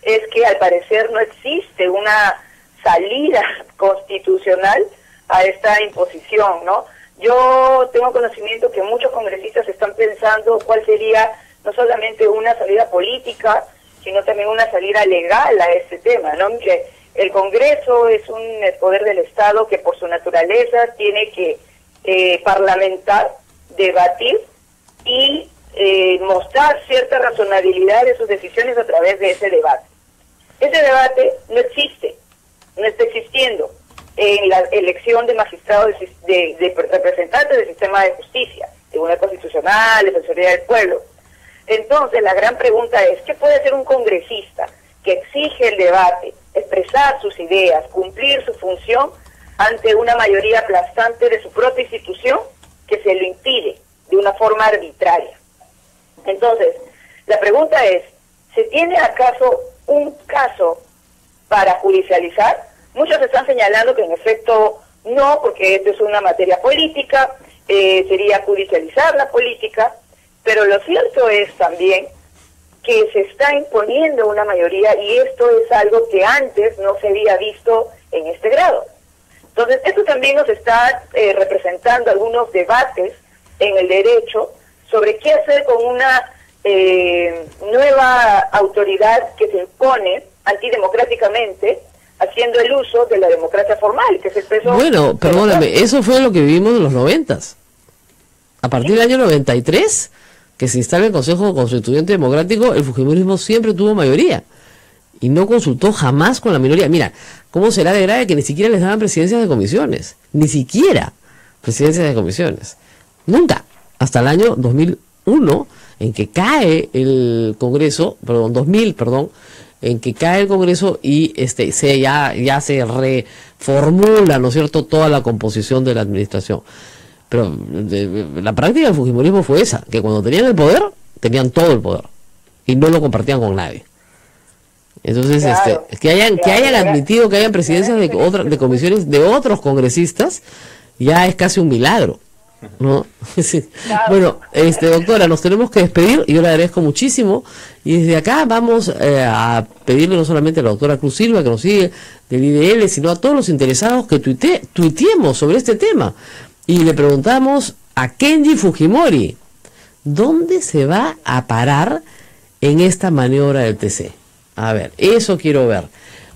es que al parecer no existe una salida constitucional a esta imposición, ¿no? Yo tengo conocimiento que muchos congresistas están pensando cuál sería no solamente una salida política, sino también una salida legal a este tema, ¿no? Que el Congreso es un poder del Estado que por su naturaleza tiene que parlamentar, debatir y mostrar cierta razonabilidad de sus decisiones a través de ese debate. Ese debate no existe, no está existiendo en la elección de magistrados, de representantes del sistema de justicia, Tribunal Constitucional, Defensoría del Pueblo. Entonces, la gran pregunta es, ¿qué puede hacer un congresista que exige el debate, expresar sus ideas, cumplir su función ante una mayoría aplastante de su propia institución que se lo impide de una forma arbitraria? Entonces, la pregunta es, ¿se tiene acaso un caso para judicializar? Muchos están señalando que en efecto no, porque esto es una materia política, sería judicializar la política. Pero lo cierto es también que se está imponiendo una mayoría y esto es algo que antes no se había visto en este grado. Entonces, esto también nos está representando algunos debates en el derecho sobre qué hacer con una nueva autoridad que se impone antidemocráticamente, haciendo el uso de la democracia formal, que es el peso... Bueno, perdóname, eso fue lo que vivimos en los 90s. A partir del año 93... que se instala el Consejo Constituyente Democrático, el fujimorismo siempre tuvo mayoría y no consultó jamás con la minoría. Mira, ¿cómo será de grave que ni siquiera les daban presidencias de comisiones? Ni siquiera presidencias de comisiones. Nunca. Hasta el año 2001, en que cae el Congreso, perdón, 2000, perdón, en que cae el Congreso y ya se reformula, ¿no es cierto?, toda la composición de la administración. Pero la práctica del fujimorismo fue esa, que cuando tenían el poder, tenían todo el poder. y no lo compartían con nadie. Entonces, claro, que hayan admitido que hayan presidencias de comisiones de otros congresistas, ya es casi un milagro, ¿no? Sí. Claro. Bueno, doctora, nos tenemos que despedir, y yo le agradezco muchísimo, y desde acá vamos a pedirle no solamente a la doctora Cruz Silva, que nos sigue del IDL, sino a todos los interesados que tuiteemos sobre este tema, y le preguntamos a Kenji Fujimori, ¿dónde se va a parar en esta maniobra del TC? A ver, eso quiero ver,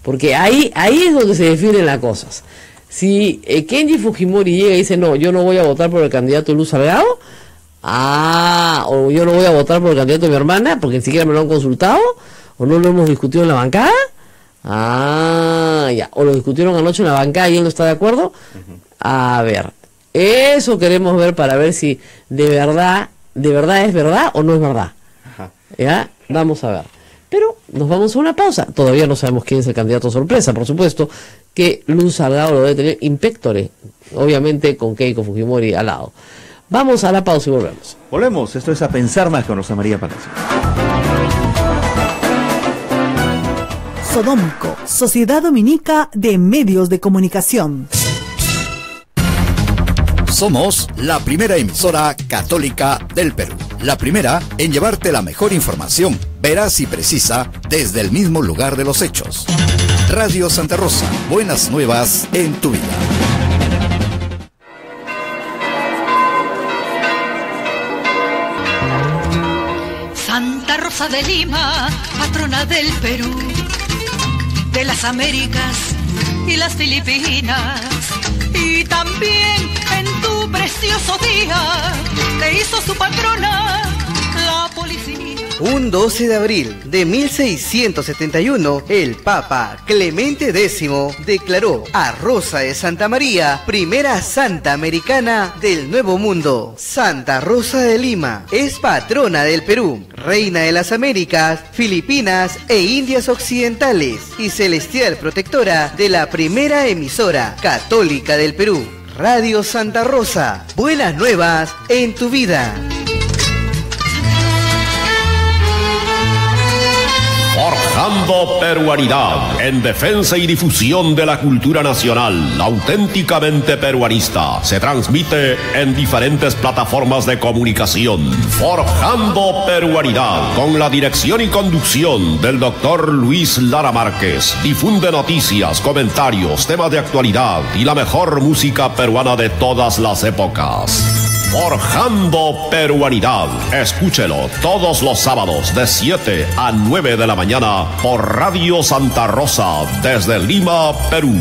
porque ahí es donde se definen las cosas. Si Kenji Fujimori llega y dice, no, yo no voy a votar por el candidato Luz Salgado, o yo no voy a votar por el candidato de mi hermana, porque ni siquiera me lo han consultado, o no lo hemos discutido en la bancada, ya, o lo discutieron anoche en la bancada y él no está de acuerdo, a ver, eso queremos ver para ver si de verdad es verdad o no es verdad. Ajá. Ya, vamos a ver. Pero nos vamos a una pausa. Todavía no sabemos quién es el candidato sorpresa, por supuesto, que Luz Salgado lo debe tener in pectore, obviamente con Keiko Fujimori al lado. Vamos a la pausa y volvemos. Volvemos, esto es A Pensar Más con Rosa María Palacios. Sodomco, Sociedad Dominica de Medios de Comunicación. Somos la primera emisora católica del Perú. La primera en llevarte la mejor información, veraz y precisa, desde el mismo lugar de los hechos. Radio Santa Rosa, buenas nuevas en tu vida. Santa Rosa de Lima, patrona del Perú, de las Américas y las Filipinas, y también en tu precioso día te hizo su patrona la policía. Un 12 de abril de 1671, el Papa Clemente X declaró a Rosa de Santa María primera santa americana del Nuevo Mundo. Santa Rosa de Lima es patrona del Perú, reina de las Américas, Filipinas e Indias Occidentales, y celestial protectora de la primera emisora católica del Perú, Radio Santa Rosa. Buenas nuevas en tu vida. Forjando peruanidad, en defensa y difusión de la cultura nacional, auténticamente peruanista. Se transmite en diferentes plataformas de comunicación. Forjando peruanidad, con la dirección y conducción del doctor Luis Lara Márquez. Difunde noticias, comentarios, temas de actualidad y la mejor música peruana de todas las épocas. Forjando peruanidad. Escúchelo todos los sábados de 7 a 9 de la mañana por Radio Santa Rosa desde Lima, Perú.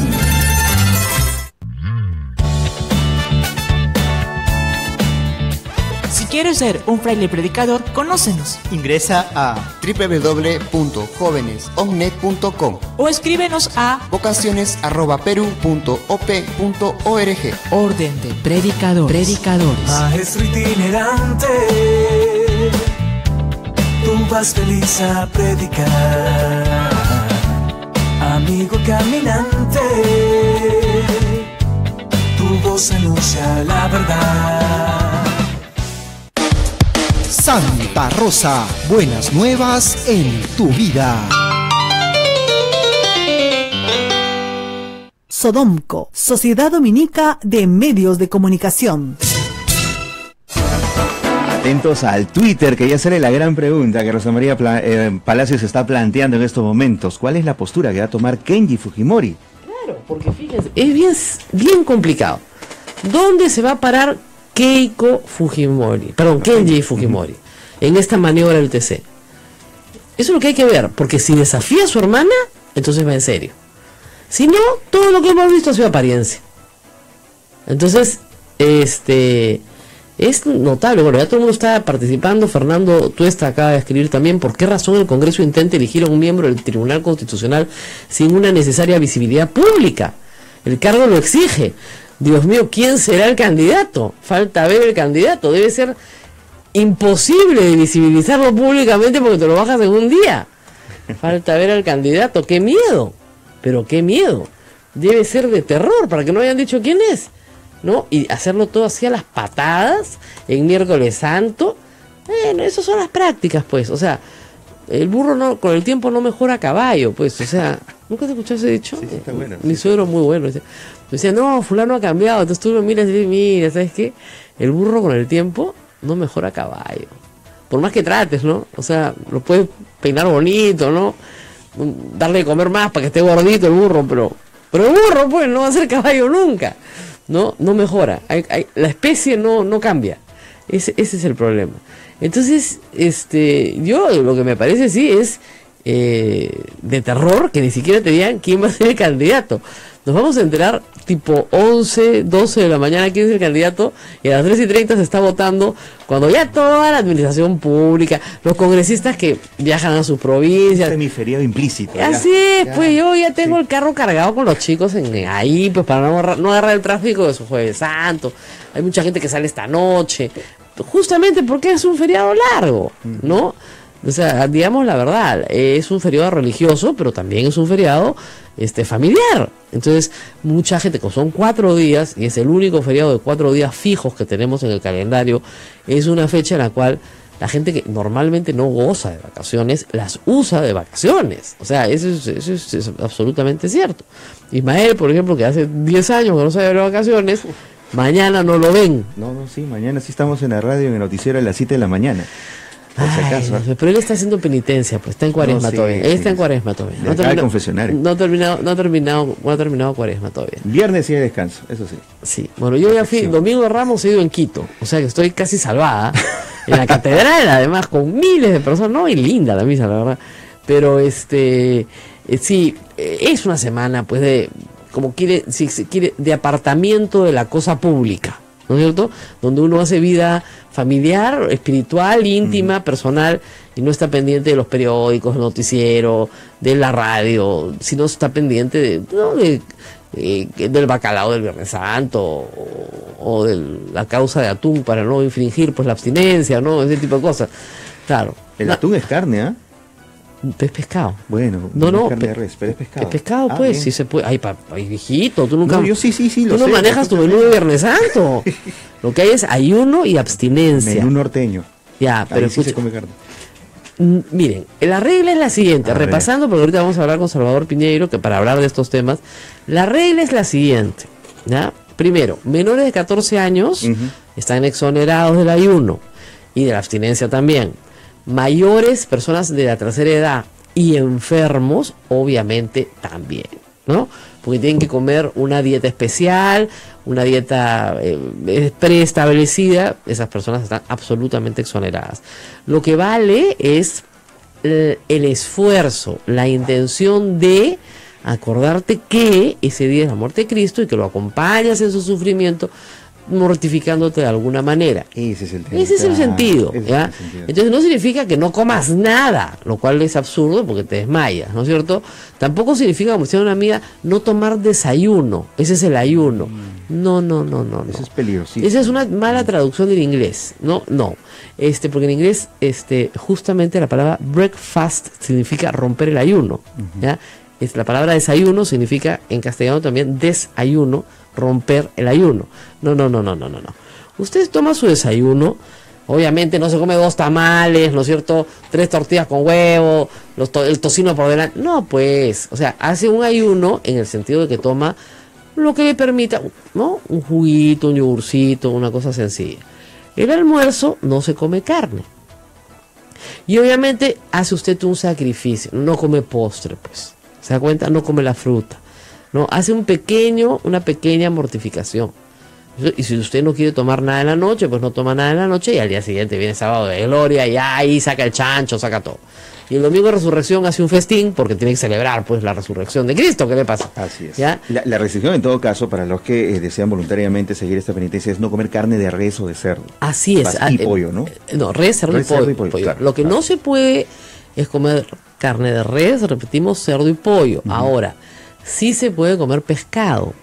Si quieres ser un fraile predicador, conócenos. Ingresa a www.jovenesomnet.com o escríbenos a vocaciones@peru.op.org. Orden de predicadores. Maestro itinerante, tú vas feliz a predicar. Amigo caminante, tu voz anuncia la verdad. Santa Rosa, buenas nuevas en tu vida. Sodomco, Sociedad Dominica de Medios de Comunicación. Atentos al Twitter, que ya sale la gran pregunta que Rosa María Palacios está planteando en estos momentos. ¿Cuál es la postura que va a tomar Kenji Fujimori? Claro, porque fíjense, es bien complicado. ¿Dónde se va a parar Kenji Fujimori en esta maniobra del TC? Eso es lo que hay que ver, porque si desafía a su hermana, entonces va en serio. Si no, todo lo que hemos visto ha sido apariencia. Entonces, es notable. Bueno, ya todo el mundo está participando. Fernando Tuesta acaba de escribir también: ¿por qué razón el Congreso intenta elegir a un miembro del Tribunal Constitucional sin una necesaria visibilidad pública? El cargo lo exige. Dios mío, ¿quién será el candidato? Falta ver el candidato. Debe ser imposible de visibilizarlo públicamente porque te lo bajas en un día. Falta ver al candidato. ¡Qué miedo! Pero qué miedo. Debe ser de terror para que no hayan dicho quién es, ¿no? Y hacerlo todo así a las patadas en Miércoles Santo. Bueno, esas son las prácticas, pues. O sea, El burro no, con el tiempo no mejora a caballo, pues, o sea, ¿nunca te escuchaste ese dicho? Sí, sí, está bueno. Mi suegro muy bueno, decía, no, fulano ha cambiado, entonces tú lo miras y dices, mira, ¿sabes qué? El burro con el tiempo no mejora a caballo, por más que trates, ¿no? O sea, lo puedes peinar bonito, ¿no? Darle de comer más para que esté gordito el burro, pero el burro, pues, no va a ser caballo nunca, ¿no? No mejora, la especie no cambia, ese es el problema. Entonces, yo lo que me parece sí es de terror que ni siquiera te digan quién va a ser el candidato. Nos vamos a enterar tipo 11, 12 de la mañana quién es el candidato y a las 3:30 se está votando cuando ya toda la administración pública, los congresistas que viajan a sus provincias. Semiferiado implícito. Así es, pues yo ya tengo el carro cargado con los chicos ahí, pues para no agarrar el tráfico de su Jueves Santo. Hay mucha gente que sale esta noche. Justamente porque es un feriado largo, ¿no? O sea, digamos la verdad, es un feriado religioso, pero también es un feriado familiar. Entonces, mucha gente, como son 4 días, y es el único feriado de 4 días fijos que tenemos en el calendario, es una fecha en la cual la gente que normalmente no goza de vacaciones, las usa de vacaciones. O sea, eso es absolutamente cierto. Ismael, por ejemplo, que hace 10 años que no sabe de vacaciones... Mañana no lo ven. No, sí, mañana sí estamos en la radio, en el noticiero a las 7 de la mañana. Por si acaso. Dios, pero él está haciendo penitencia, pues está en cuaresma todavía. Él está en cuaresma todavía. No ha terminado cuaresma todavía. Viernes y de descanso, eso sí. Sí, bueno, yo ya fui, domingo de Ramos he ido en Quito, o sea que estoy casi salvada. En la catedral, además, con miles de personas. No, y linda la misa, la verdad. Pero sí, es una semana, pues, de... como quiere, si se quiere, de apartamiento de la cosa pública, ¿no es cierto? Donde uno hace vida familiar, espiritual, íntima, personal, y no está pendiente de los periódicos, del noticiero, de la radio, sino está pendiente del bacalao del Viernes Santo o de la causa de atún para no infringir pues la abstinencia, ¿no? Ese tipo de cosas. Claro. El atún es carne, ¿ah? Es pescado. Bueno, no carne de res, pero es pescado. Es pescado, pues, bien. Sí se puede. Ay, viejito, tú nunca... No, yo sí, lo sé. Tú no manejas tu menú de Viernes Santo. Lo que hay es ayuno y abstinencia. Menú norteño. Ya, pero escucha, sí se come carne. Miren, la regla es la siguiente. Repasando, porque ahorita vamos a hablar con Salvador Piñeiro, que para hablar de estos temas. La regla es la siguiente, ¿ya? Primero, menores de 14 años están exonerados del ayuno y de la abstinencia también. Mayores, personas de la tercera edad y enfermos, obviamente también, ¿no? Porque tienen que comer una dieta especial, una dieta preestablecida. Esas personas están absolutamente exoneradas. Lo que vale es el esfuerzo, la intención de acordarte que ese día es la muerte de Cristo y que lo acompañas en su sufrimiento, mortificándote de alguna manera. Ese es el tema. Ese es el sentido, ¿ya? Es el sentido. Entonces no significa que no comas nada, lo cual es absurdo porque te desmayas, ¿no es cierto? Tampoco significa, como decía una amiga, no tomar desayuno. Ese es el ayuno. No. Eso es peligrosísimo. Esa es una mala traducción del inglés. No. Porque en inglés, justamente la palabra breakfast significa romper el ayuno, ¿ya? La palabra desayuno significa, en castellano también, desayuno, romper el ayuno. No. Usted toma su desayuno, obviamente no se come 2 tamales, ¿no es cierto? 3 tortillas con huevo, el tocino por delante. No, pues, o sea, hace un ayuno en el sentido de que toma lo que le permita, ¿no? Un juguito, un yogurcito, una cosa sencilla. El almuerzo no se come carne. Y obviamente hace usted un sacrificio, no come postre, pues. ¿Se da cuenta? No come la fruta. No, hace una pequeña mortificación. Y si usted no quiere tomar nada en la noche, pues no toma nada en la noche y al día siguiente viene sábado de gloria y ahí saca el chancho, saca todo. Y el domingo de resurrección hace un festín porque tiene que celebrar pues la resurrección de Cristo. ¿Qué le pasa? Así es. ¿Ya? La restricción en todo caso para los que desean voluntariamente seguir esta penitencia es no comer carne de res o de cerdo. Así es. Y pollo, ¿no? No, res, cerdo y pollo. Claro, lo que no se puede es comer carne de res, repetimos, cerdo y pollo. Ahora, sí se puede comer pescado.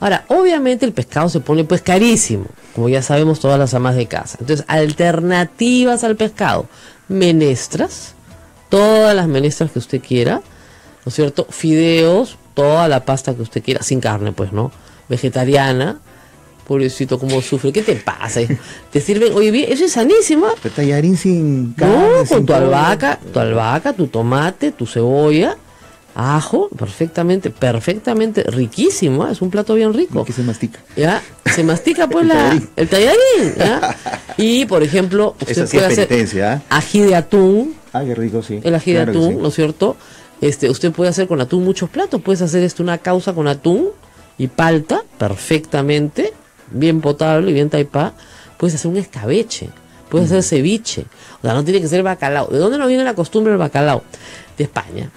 Ahora, obviamente el pescado se pone pues carísimo, como ya sabemos todas las amas de casa. Entonces, alternativas al pescado. Menestras, todas las menestras que usted quiera, ¿no es cierto? Fideos, toda la pasta que usted quiera, sin carne pues, ¿no? Vegetariana, Pobrecito, cómo sufre. ¿Qué te pasa? Te sirven, oye, bien, eso es sanísimo. Te tallarín sin carne, no, con tu albahaca, tu tomate, tu cebolla, ajo, perfectamente riquísimo, ¿eh? Es un plato bien rico. Que se mastica. Ya, se mastica pues el tallarín, ¿ya? Y por ejemplo, usted puede hacer ají de atún. Ah, qué rico, sí. El ají de atún, sí. ¿No es cierto? Usted puede hacer con atún muchos platos, puedes hacer una causa con atún y palta, perfectamente, bien potable y bien taipá. Puedes hacer un escabeche, puedes hacer ceviche, o sea, no tiene que ser bacalao. ¿De dónde nos viene la costumbre del bacalao? De España.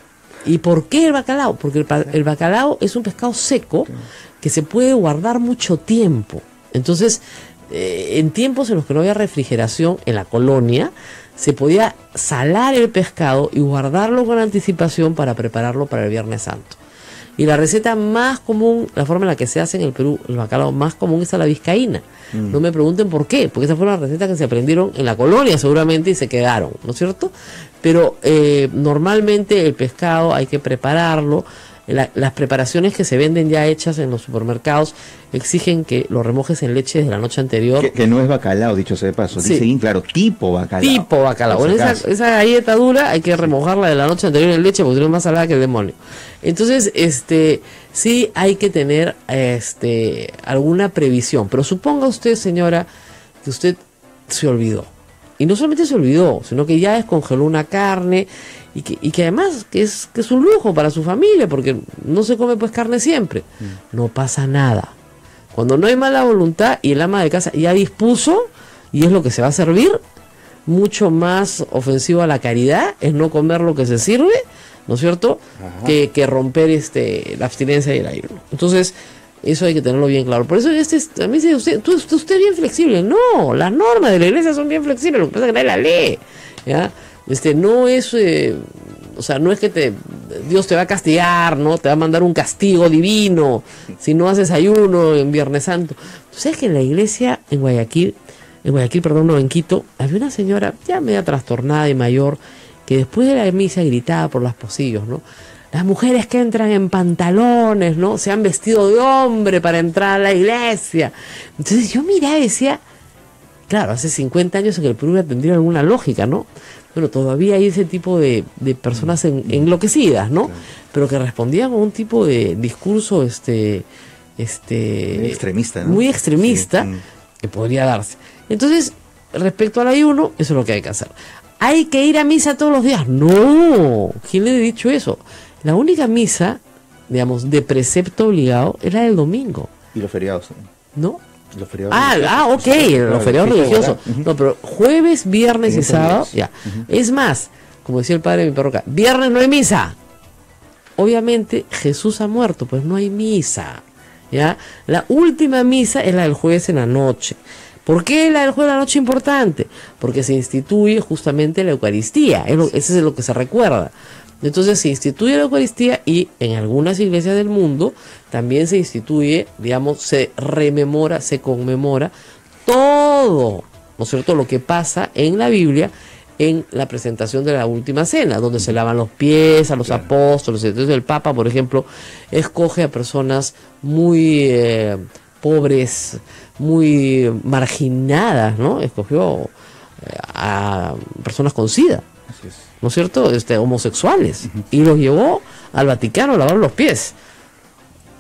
¿Y por qué el bacalao? Porque el bacalao es un pescado seco que se puede guardar mucho tiempo. Entonces, en tiempos en los que no había refrigeración en la colonia, se podía salar el pescado y guardarlo con anticipación para prepararlo para el Viernes Santo. Y la receta más común, la forma en la que se hace en el Perú, el bacalao más común es a la vizcaína. No me pregunten por qué, porque esa fue una receta que se aprendieron en la colonia seguramente y se quedaron, ¿no es cierto? Pero normalmente el pescado hay que prepararlo. Las preparaciones que se venden ya hechas en los supermercados exigen que lo remojes en leche desde la noche anterior. Que no es bacalao, dicho sea de paso. Sí. Dicen, claro, tipo bacalao. Tipo bacalao. Bueno, esa galleta dura hay que remojarla de la noche anterior en leche porque tiene más salada que el demonio. Entonces, sí hay que tener alguna previsión. Pero suponga usted, señora, que usted se olvidó. Y no solamente se olvidó, sino que ya descongeló una carne y que además que es un lujo para su familia, porque no se come pues carne siempre. No pasa nada. Cuando no hay mala voluntad y el ama de casa ya dispuso, y es lo que se va a servir, mucho más ofensivo a la caridad es no comer lo que se sirve, ¿no es cierto? Que romper la abstinencia y el ayuno. Entonces, eso hay que tenerlo bien claro. Por eso a mí dice usted es bien flexible. No, las normas de la iglesia son bien flexibles. Lo que pasa es que nadie la lee. ¿Ya? No es, o sea, no es que Dios te va a castigar, ¿no? Te va a mandar un castigo divino si no haces ayuno en Viernes Santo. ¿Tú sabes que en la iglesia en en Quito, había una señora ya media trastornada y mayor que después de la misa gritaba por los pasillos, ¿no? Las mujeres que entran en pantalones, ¿no? Se han vestido de hombre para entrar a la iglesia. Entonces yo miraba y decía, claro, hace 50 años en el Perú tendría alguna lógica, ¿no? Bueno, todavía hay ese tipo de personas enloquecidas, ¿no? Claro. Pero que respondían a un tipo de discurso muy extremista, ¿no? Muy extremista, sí. Que podría darse. Entonces, respecto al ayuno, eso es lo que hay que hacer. ¿Hay que ir a misa todos los días? ¡No! ¿Quién le ha dicho eso? La única misa, digamos, de precepto obligado era el domingo. Y los feriados, ¿no? Los feriados ok, los feriados religiosos. No, pero jueves, viernes y sábado, ya. Es más, como decía el padre de mi parroquia, viernes no hay misa. Obviamente, Jesús ha muerto, pues no hay misa, ¿ya? La última misa es la del jueves en la noche. ¿Por qué la del jueves de la noche es importante? Porque se instituye justamente la Eucaristía, eso es lo que se recuerda. Entonces se instituye la Eucaristía y en algunas iglesias del mundo también se instituye, digamos, se rememora, se conmemora todo, ¿no es cierto?, lo que pasa en la Biblia en la presentación de la Última Cena, donde se lavan los pies a los apóstoles. Entonces el Papa, por ejemplo, escoge a personas muy pobres, muy marginadas, ¿no? Escogió a personas con SIDA. Así es. ¿No es cierto? Homosexuales. Y los llevó al Vaticano a lavar los pies.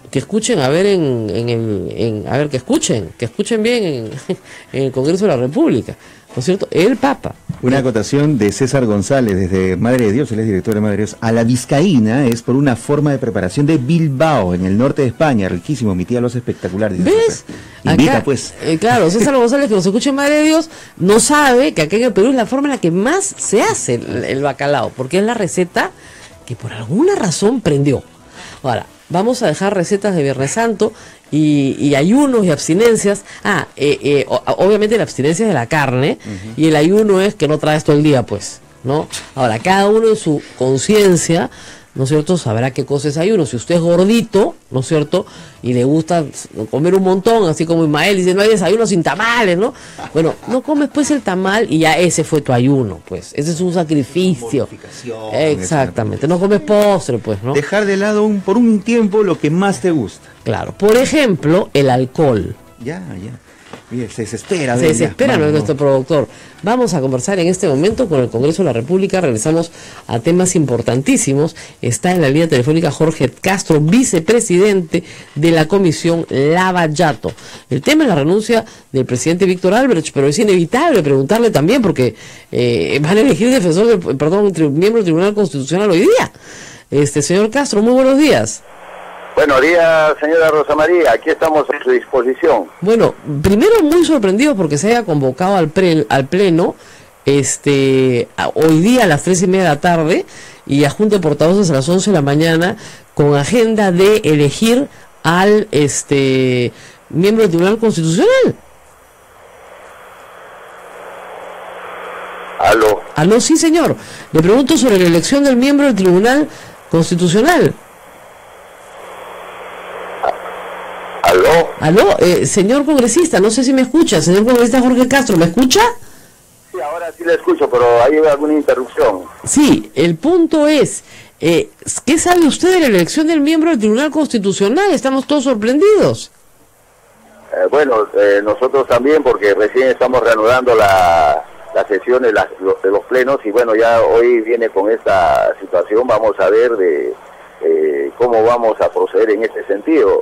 Que escuchen, a ver, que escuchen bien en el Congreso de la República. ¿No es cierto? El Papa. Una acotación de César González, desde Madre de Dios, él es director de Madre de Dios. A la vizcaína es por una forma de preparación de Bilbao, en el norte de España. Riquísimo, mi tía lo hace espectacular. ¿Ves? Invita, acá, pues. Claro, César González, que nos escucha en Madre de Dios, no sabe que acá en el Perú es la forma en la que más se hace el bacalao, porque es la receta que por alguna razón prendió. Ahora, vamos a dejar recetas de Viernes Santo y ayunos y abstinencias. Obviamente la abstinencia es de la carne y el ayuno es que no traes todo el día, pues, ¿no? Ahora, cada uno en su conciencia, ¿no es cierto?, sabrá qué cosa es ayuno. Si usted es gordito, ¿no es cierto?, y le gusta comer un montón, así como Ismael dice, no hay desayuno sin tamales, ¿no? Bueno, no comes pues el tamal y ya ese fue tu ayuno, pues. Ese es un sacrificio. Exactamente. No comes postre, pues, ¿no? Dejar de lado por un tiempo lo que más te gusta. Claro. Por ejemplo, el alcohol. Ya. Mire, se desespera nuestro productor. Vamos a conversar en este momento con el Congreso de la República. Regresamos a temas importantísimos. Está en la línea telefónica Jorge Castro, vicepresidente de la comisión Lava Jato. El tema es la renuncia del presidente Víctor Albrecht, pero es inevitable preguntarle también porque van a elegir miembro del Tribunal Constitucional hoy día. Señor Castro, muy buenos días. Buenos días, señora Rosa María. Aquí estamos a su disposición. Bueno, primero muy sorprendido porque se haya convocado al pleno hoy día a las 3:30 de la tarde y a Junta de Portavoces a las 11 de la mañana con agenda de elegir al miembro del Tribunal Constitucional. Aló. Aló, sí, señor. Le pregunto sobre la elección del miembro del Tribunal Constitucional. Aló. Aló, señor congresista, no sé si me escucha, señor congresista Jorge Castro, ¿me escucha? Sí, ahora sí le escucho, pero hay alguna interrupción. Sí, el punto es, ¿qué sabe usted de la elección del miembro del Tribunal Constitucional? Estamos todos sorprendidos. Nosotros también, porque recién estamos reanudando las sesiones de los plenos, y bueno, ya hoy viene con esta situación, vamos a ver de cómo vamos a proceder en este sentido.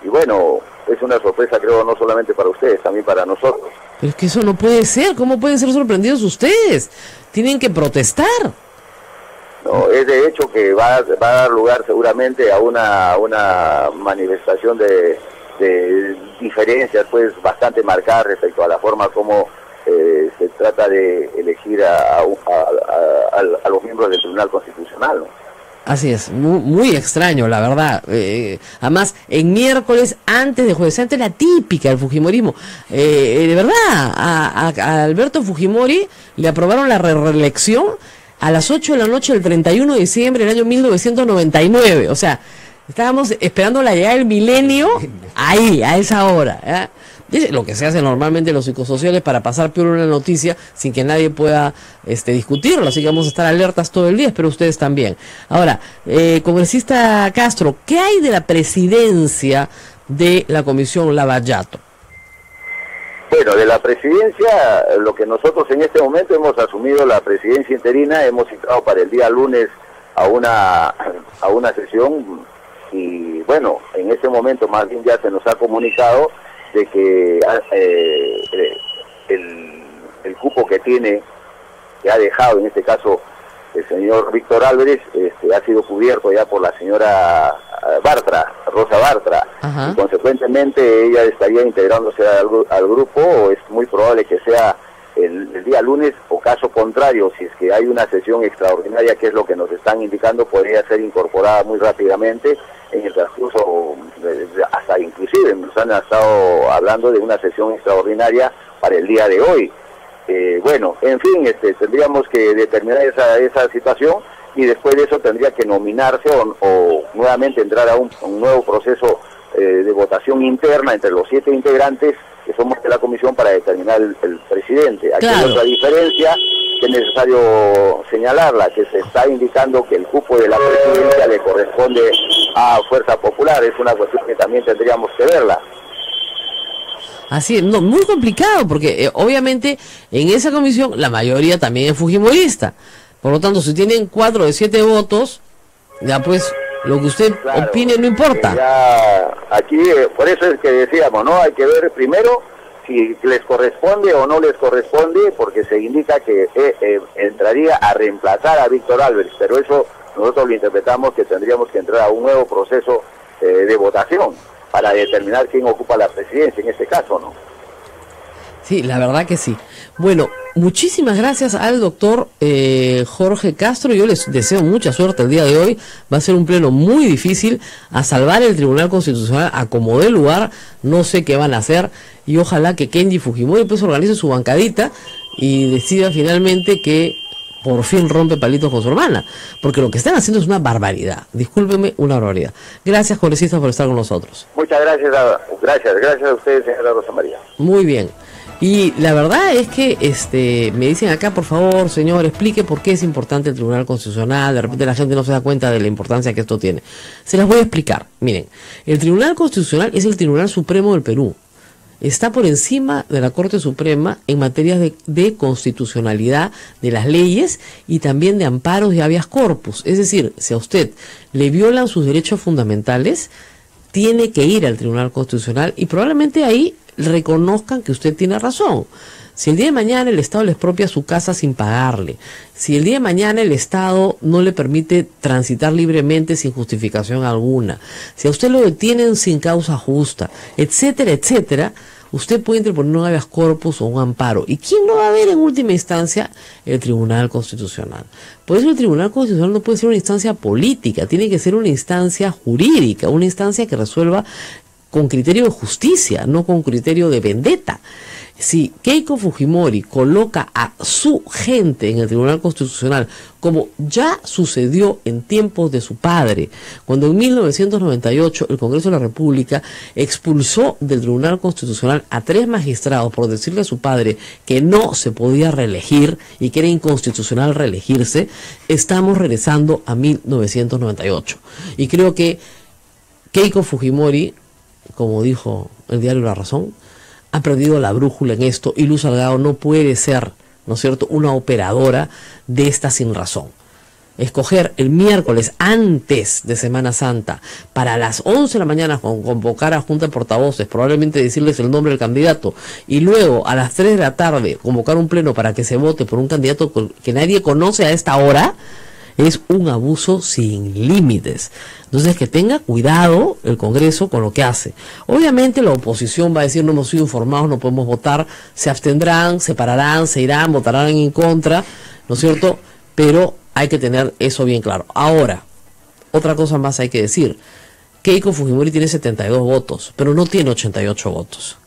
Y bueno, es una sorpresa, creo, no solamente para ustedes, también para nosotros. Pero es que eso no puede ser. ¿Cómo pueden ser sorprendidos ustedes? Tienen que protestar. No, es de hecho que va a dar lugar seguramente a una manifestación de diferencias pues bastante marcadas respecto a la forma como se trata de elegir a los miembros del Tribunal Constitucional, ¿no? Así es, muy, muy extraño, la verdad. Además, en miércoles, antes de jueves, antes la típica del fujimorismo. De verdad, a Alberto Fujimori le aprobaron la reelección a las 8 de la noche del 31 de diciembre del año 1999. O sea, estábamos esperando la llegada del milenio ahí, a esa hora, ¿eh? Lo que se hace normalmente en los psicosociales para pasar peor una noticia sin que nadie pueda discutirlo, así que vamos a estar alertas todo el día, espero ustedes también. Ahora, congresista Castro, ¿qué hay de la presidencia de la Comisión Lava Jato? Bueno, de la presidencia, lo que nosotros en este momento hemos asumido la presidencia interina, hemos citado para el día lunes a una sesión y bueno, en este momento más bien ya se nos ha comunicado de que el cupo que tiene, que ha dejado en este caso el señor Víctor Álvarez, ha sido cubierto ya por la señora Bartra, Rosa Bartra. Y consecuentemente ella estaría integrándose al grupo, o es muy probable que sea el día lunes, o caso contrario, si es que hay una sesión extraordinaria, que es lo que nos están indicando, podría ser incorporada muy rápidamente en el transcurso, hasta inclusive nos han estado hablando de una sesión extraordinaria para el día de hoy. Bueno, en fin, tendríamos que determinar esa situación y después de eso tendría que nominarse o nuevamente entrar a un nuevo proceso de votación interna entre los 7 integrantes que somos de la comisión para determinar el presidente. Aquí hay otra diferencia que es necesario señalarla, que se está indicando que el cupo de la presidencia le corresponde a Fuerza Popular. Es una cuestión que también tendríamos que verla. Así es, no, muy complicado, porque obviamente en esa comisión la mayoría también es fujimorista. Por lo tanto, si tienen 4 de 7 votos, ya pues lo que usted opine no importa. Ya, aquí, por eso es que decíamos, ¿no? Hay que ver primero si les corresponde o no les corresponde, porque se indica que entraría a reemplazar a Víctor Álvarez, pero eso nosotros lo interpretamos que tendríamos que entrar a un nuevo proceso de votación para determinar quién ocupa la presidencia, en este caso, ¿no? Sí, la verdad que sí. Bueno, muchísimas gracias al doctor Jorge Castro. Yo les deseo mucha suerte el día de hoy. Va a ser un pleno muy difícil a salvar el Tribunal Constitucional, a como dé lugar. No sé qué van a hacer y ojalá que Kenji Fujimori pues organice su bancadita y decida finalmente que por fin rompe palitos con su hermana, porque lo que están haciendo es una barbaridad. Discúlpeme, una barbaridad. Gracias, congresistas, por estar con nosotros. Muchas gracias, gracias a ustedes, señora Rosa María. Muy bien. Y la verdad es que me dicen acá, por favor, señor, explique por qué es importante el Tribunal Constitucional. De repente la gente no se da cuenta de la importancia que esto tiene. Se las voy a explicar. Miren, el Tribunal Constitucional es el Tribunal Supremo del Perú. Está por encima de la Corte Suprema en materia de constitucionalidad de las leyes y también de amparos y habeas corpus. Es decir, si a usted le violan sus derechos fundamentales, tiene que ir al Tribunal Constitucional y probablemente ahí reconozcan que usted tiene razón. Si el día de mañana el Estado le expropia su casa sin pagarle, si el día de mañana el Estado no le permite transitar libremente sin justificación alguna, si a usted lo detienen sin causa justa, etcétera, etcétera, usted puede interponer un habeas corpus o un amparo. ¿Y quién lo va a ver en última instancia? El Tribunal Constitucional. Por eso el Tribunal Constitucional no puede ser una instancia política, tiene que ser una instancia jurídica, una instancia que resuelva con criterio de justicia, no con criterio de vendetta. Si Keiko Fujimori coloca a su gente en el Tribunal Constitucional, como ya sucedió en tiempos de su padre, cuando en 1998 el Congreso de la República expulsó del Tribunal Constitucional a 3 magistrados por decirle a su padre que no se podía reelegir y que era inconstitucional reelegirse, estamos regresando a 1998. Y creo que Keiko Fujimori, como dijo el diario La Razón, ha perdido la brújula en esto y Luz Salgado no puede ser, ¿no es cierto?, una operadora de esta sin razón. Escoger el miércoles antes de Semana Santa para las 11 de la mañana convocar a junta de portavoces, probablemente decirles el nombre del candidato, y luego a las 3 de la tarde convocar un pleno para que se vote por un candidato que nadie conoce a esta hora, es un abuso sin límites. Entonces, que tenga cuidado el Congreso con lo que hace. Obviamente la oposición va a decir, no hemos sido informados, no podemos votar, se abstendrán, se pararán, se irán, votarán en contra, ¿no es cierto? Pero hay que tener eso bien claro. Ahora, otra cosa más hay que decir. Keiko Fujimori tiene 72 votos, pero no tiene 88 votos.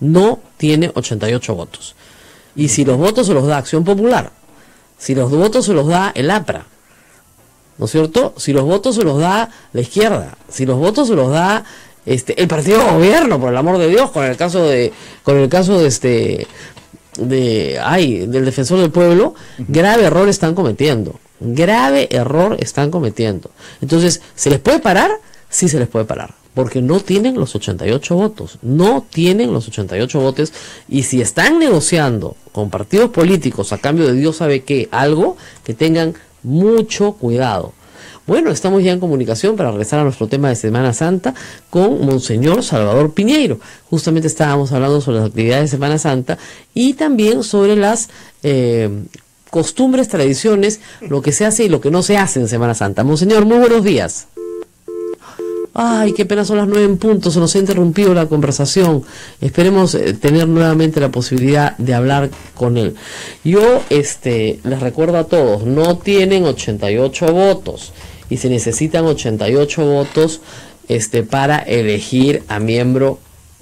No tiene 88 votos. Y si los votos se los da Acción Popular, si los votos se los da el APRA, ¿no es cierto?, si los votos se los da la izquierda, si los votos se los da el partido de gobierno, por el amor de Dios, con el caso de del defensor del pueblo, grave error están cometiendo. Grave error están cometiendo. Entonces, ¿se les puede parar? Sí se les puede parar, porque no tienen los 88 votos, no tienen los 88 votos, y si están negociando con partidos políticos a cambio de Dios sabe qué, algo, que tengan mucho cuidado. Bueno, estamos ya en comunicación para regresar a nuestro tema de Semana Santa con Monseñor Salvador Piñeiro. Justamente estábamos hablando sobre las actividades de Semana Santa y también sobre las costumbres, tradiciones, lo que se hace y lo que no se hace en Semana Santa. Monseñor, muy buenos días. Ay, qué pena, son las 9 en punto, se nos ha interrumpido la conversación. Esperemos tener nuevamente la posibilidad de hablar con él. Yo les recuerdo a todos, no tienen 88 votos y se necesitan 88 votos para elegir a miembro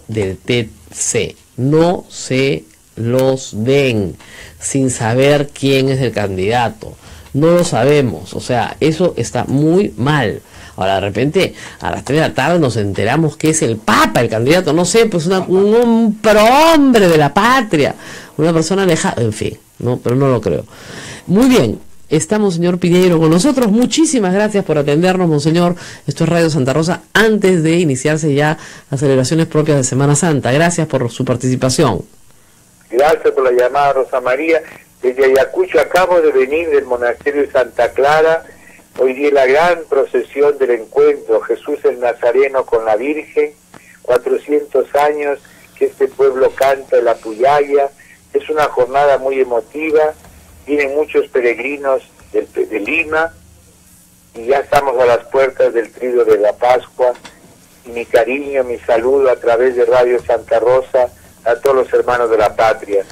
del TC. No se los den sin saber quién es el candidato. No lo sabemos, o sea, eso está muy mal. Ahora, de repente, a las 3 de la tarde nos enteramos que es el Papa el candidato, no sé, pues un prohombre de la patria, una persona alejada, en fin, no, pero no lo creo. Muy bien, estamos, señor Piñeiro, con nosotros. Muchísimas gracias por atendernos, monseñor. Esto es Radio Santa Rosa, antes de iniciarse ya las celebraciones propias de Semana Santa. Gracias por su participación. Gracias por la llamada, Rosa María. Desde Ayacucho acabo de venir del monasterio de Santa Clara. Hoy día la gran procesión del encuentro, Jesús el Nazareno con la Virgen, 400 años que este pueblo canta la Puyaya. Es una jornada muy emotiva, vienen muchos peregrinos de Lima y ya estamos a las puertas del trío de la Pascua. Y mi cariño, mi saludo a través de Radio Santa Rosa a todos los hermanos de la patria.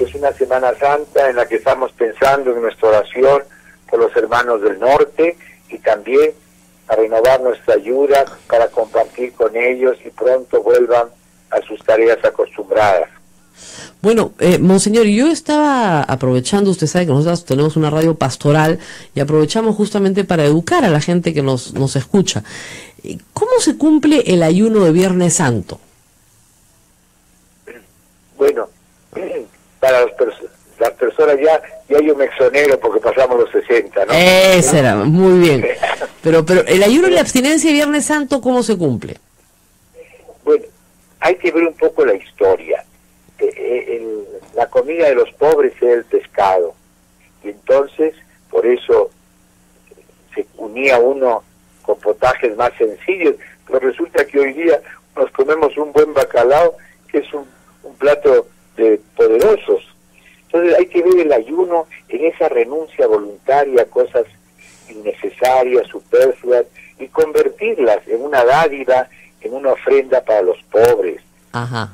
Es una Semana Santa en la que estamos pensando en nuestra oración por los hermanos del norte y también a renovar nuestra ayuda para compartir con ellos y pronto vuelvan a sus tareas acostumbradas. Bueno, monseñor, yo estaba aprovechando, usted sabe que nosotros tenemos una radio pastoral y aprovechamos justamente para educar a la gente que nos escucha. ¿Cómo se cumple el ayuno de Viernes Santo? Bueno, para las personas ya yo me exonero porque pasamos los 60, ¿no? Eso era, muy bien. Pero el ayuno y la abstinencia de Viernes Santo, ¿cómo se cumple? Bueno, hay que ver un poco la historia. La comida de los pobres era el pescado. Y entonces, por eso se unía uno con potajes más sencillos. Pero resulta que hoy día nos comemos un buen bacalao, que es un plato de poderosos. Entonces hay que ver el ayuno en esa renuncia voluntaria a cosas innecesarias, superfluas, y convertirlas en una dádiva, en una ofrenda para los pobres. Ajá.